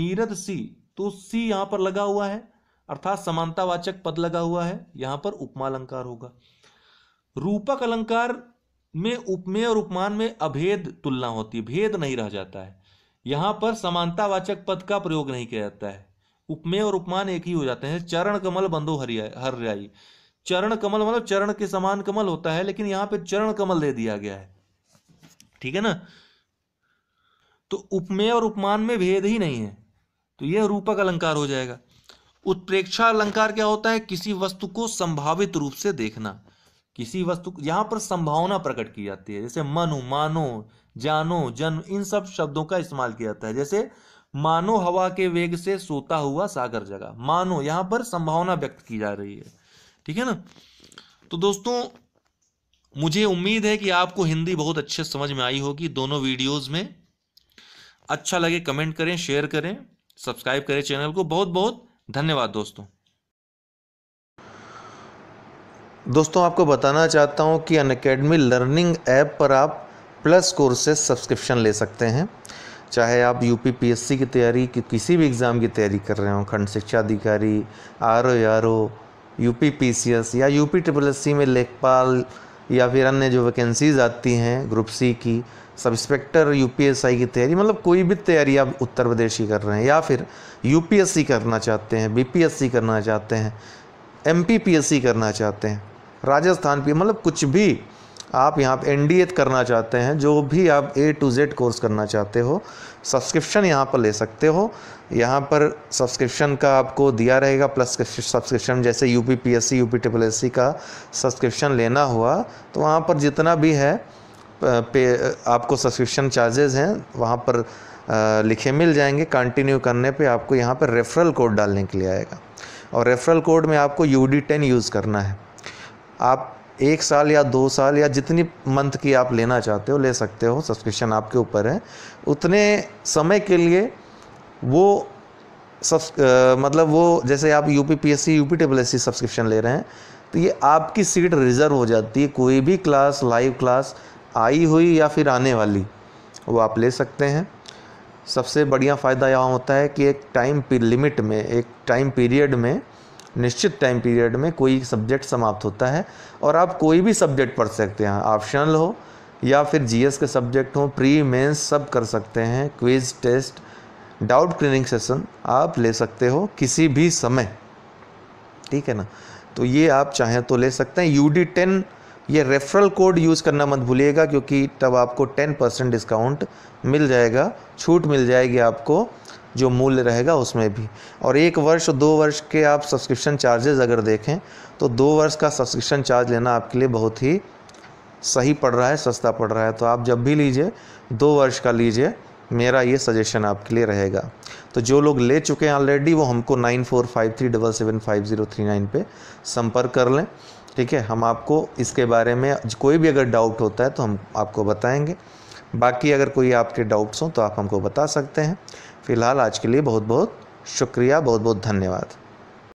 नीरद सी, तो सी यहाँ पर लगा हुआ है, अर्थात समानतावाचक पद लगा हुआ है, यहाँ पर उपमा अलंकार होगा। रूपक अलंकार में उपमेय और उपमान में अभेद तुलना होती है, भेद नहीं रह जाता है। यहाँ पर समानतावाचक पद का प्रयोग नहीं किया जाता है, उपमेय और उपमान एक ही हो जाते हैं। चरण कमल बंधो हरियाई, चरण कमल मतलब चरण के समान कमल होता है, लेकिन यहाँ पे चरण कमल दे दिया गया है, ठीक है ना। तो उपमेय और उपमान में भेद ही नहीं है, तो यह रूपक अलंकार हो जाएगा। उत्प्रेक्षा अलंकार क्या होता है? किसी वस्तु को संभावित रूप से देखना, किसी वस्तु, यहाँ पर संभावना प्रकट की जाती है, जैसे मनु, मानो, जानो, जन्म, इन सब शब्दों का इस्तेमाल किया जाता है। जैसे मानो हवा के वेग से सोता हुआ सागर जगा, मानो यहाँ पर संभावना व्यक्त की जा रही है, ठीक है ना। तो दोस्तों मुझे उम्मीद है कि आपको हिंदी बहुत अच्छे समझ में आई होगी दोनों वीडियोस में। अच्छा लगे कमेंट करें, शेयर करें, सब्सक्राइब करें चैनल को। बहुत बहुत धन्यवाद दोस्तों। आपको बताना चाहता हूँ कि अनअकैडमी लर्निंग ऐप पर आप प्लस कोर्सेज सब्सक्रिप्शन ले सकते हैं। चाहे आप यूपीपीएससी की तैयारी, किसी भी एग्ज़ाम की तैयारी कर रहे हो, खंड शिक्षा अधिकारी, आरओ, यूपीपीसीएस या यूपीपीएससी में लेखपाल या फिर अन्य जो वैकेंसीज आती हैं ग्रुप सी की, सब इंस्पेक्टर, यूपीएसआई की तैयारी, मतलब कोई भी तैयारी आप उत्तर प्रदेश की कर रहे हैं, या फिर यूपीएससी करना चाहते हैं, बीपीएससी करना चाहते हैं, एमपीपीएससी करना चाहते हैं, राजस्थान की, मतलब कुछ भी आप यहाँ पर एनडीए करना चाहते हैं, जो भी आप A to Z कोर्स करना चाहते हो, सब्सक्रिप्शन यहाँ पर ले सकते हो। यहाँ पर सब्सक्रिप्शन का आपको दिया रहेगा, प्लस सब्सक्रिप्शन, जैसे यूपीपीएससी, यूपीपीएससी का सब्सक्रिप्शन लेना हुआ तो वहाँ पर जितना भी है पे आपको सब्सक्रिप्शन चार्जेस हैं, वहाँ पर लिखे मिल जाएंगे। कंटिन्यू करने पर आपको यहाँ पर रेफरल कोड डालने के लिए आएगा, और रेफरल कोड में आपको UD10 यूज़ करना है। आप 1 साल या 2 साल या जितनी मंथ की आप लेना चाहते हो ले सकते हो, सब्सक्रिप्शन आपके ऊपर है। उतने समय के लिए वो मतलब वो, जैसे आप यूपीपीएससी, यूपीपीएससी सब्सक्रिप्शन ले रहे हैं तो ये आपकी सीट रिज़र्व हो जाती है। कोई भी क्लास, लाइव क्लास आई हुई या फिर आने वाली, वो आप ले सकते हैं। सबसे बढ़िया फ़ायदा यह होता है कि एक टाइम पीरियड में, निश्चित टाइम पीरियड में कोई सब्जेक्ट समाप्त होता है और आप कोई भी सब्जेक्ट पढ़ सकते हैं। ऑप्शनल हो या फिर जीएस के सब्जेक्ट हो, प्री, मेंस सब कर सकते हैं। Quiz, test, doubt clearing session आप ले सकते हो किसी भी समय, ठीक है ना। तो ये आप चाहें तो ले सकते हैं। UD10 ये रेफरल कोड यूज़ करना मत भूलिएगा, क्योंकि तब आपको 10% डिस्काउंट मिल जाएगा, छूट मिल जाएगी आपको, जो मूल्य रहेगा उसमें भी। और 1 वर्ष 2 वर्ष के आप सब्सक्रिप्शन चार्जेस अगर देखें तो 2 वर्ष का सब्सक्रिप्शन चार्ज लेना आपके लिए बहुत ही सही पड़ रहा है, सस्ता पड़ रहा है। तो आप जब भी लीजिए 2 वर्ष का लीजिए, मेरा ये सजेशन आपके लिए रहेगा। तो जो लोग ले चुके हैं ऑलरेडी, वो हमको 9453775039 पे संपर्क कर लें, ठीक है। हम आपको इसके बारे में कोई भी अगर डाउट होता है तो हम आपको बताएँगे। बाकी अगर कोई आपके डाउट्स हों तो आप हमको बता सकते हैं। फ़िलहाल आज के लिए बहुत बहुत शुक्रिया, बहुत बहुत धन्यवाद।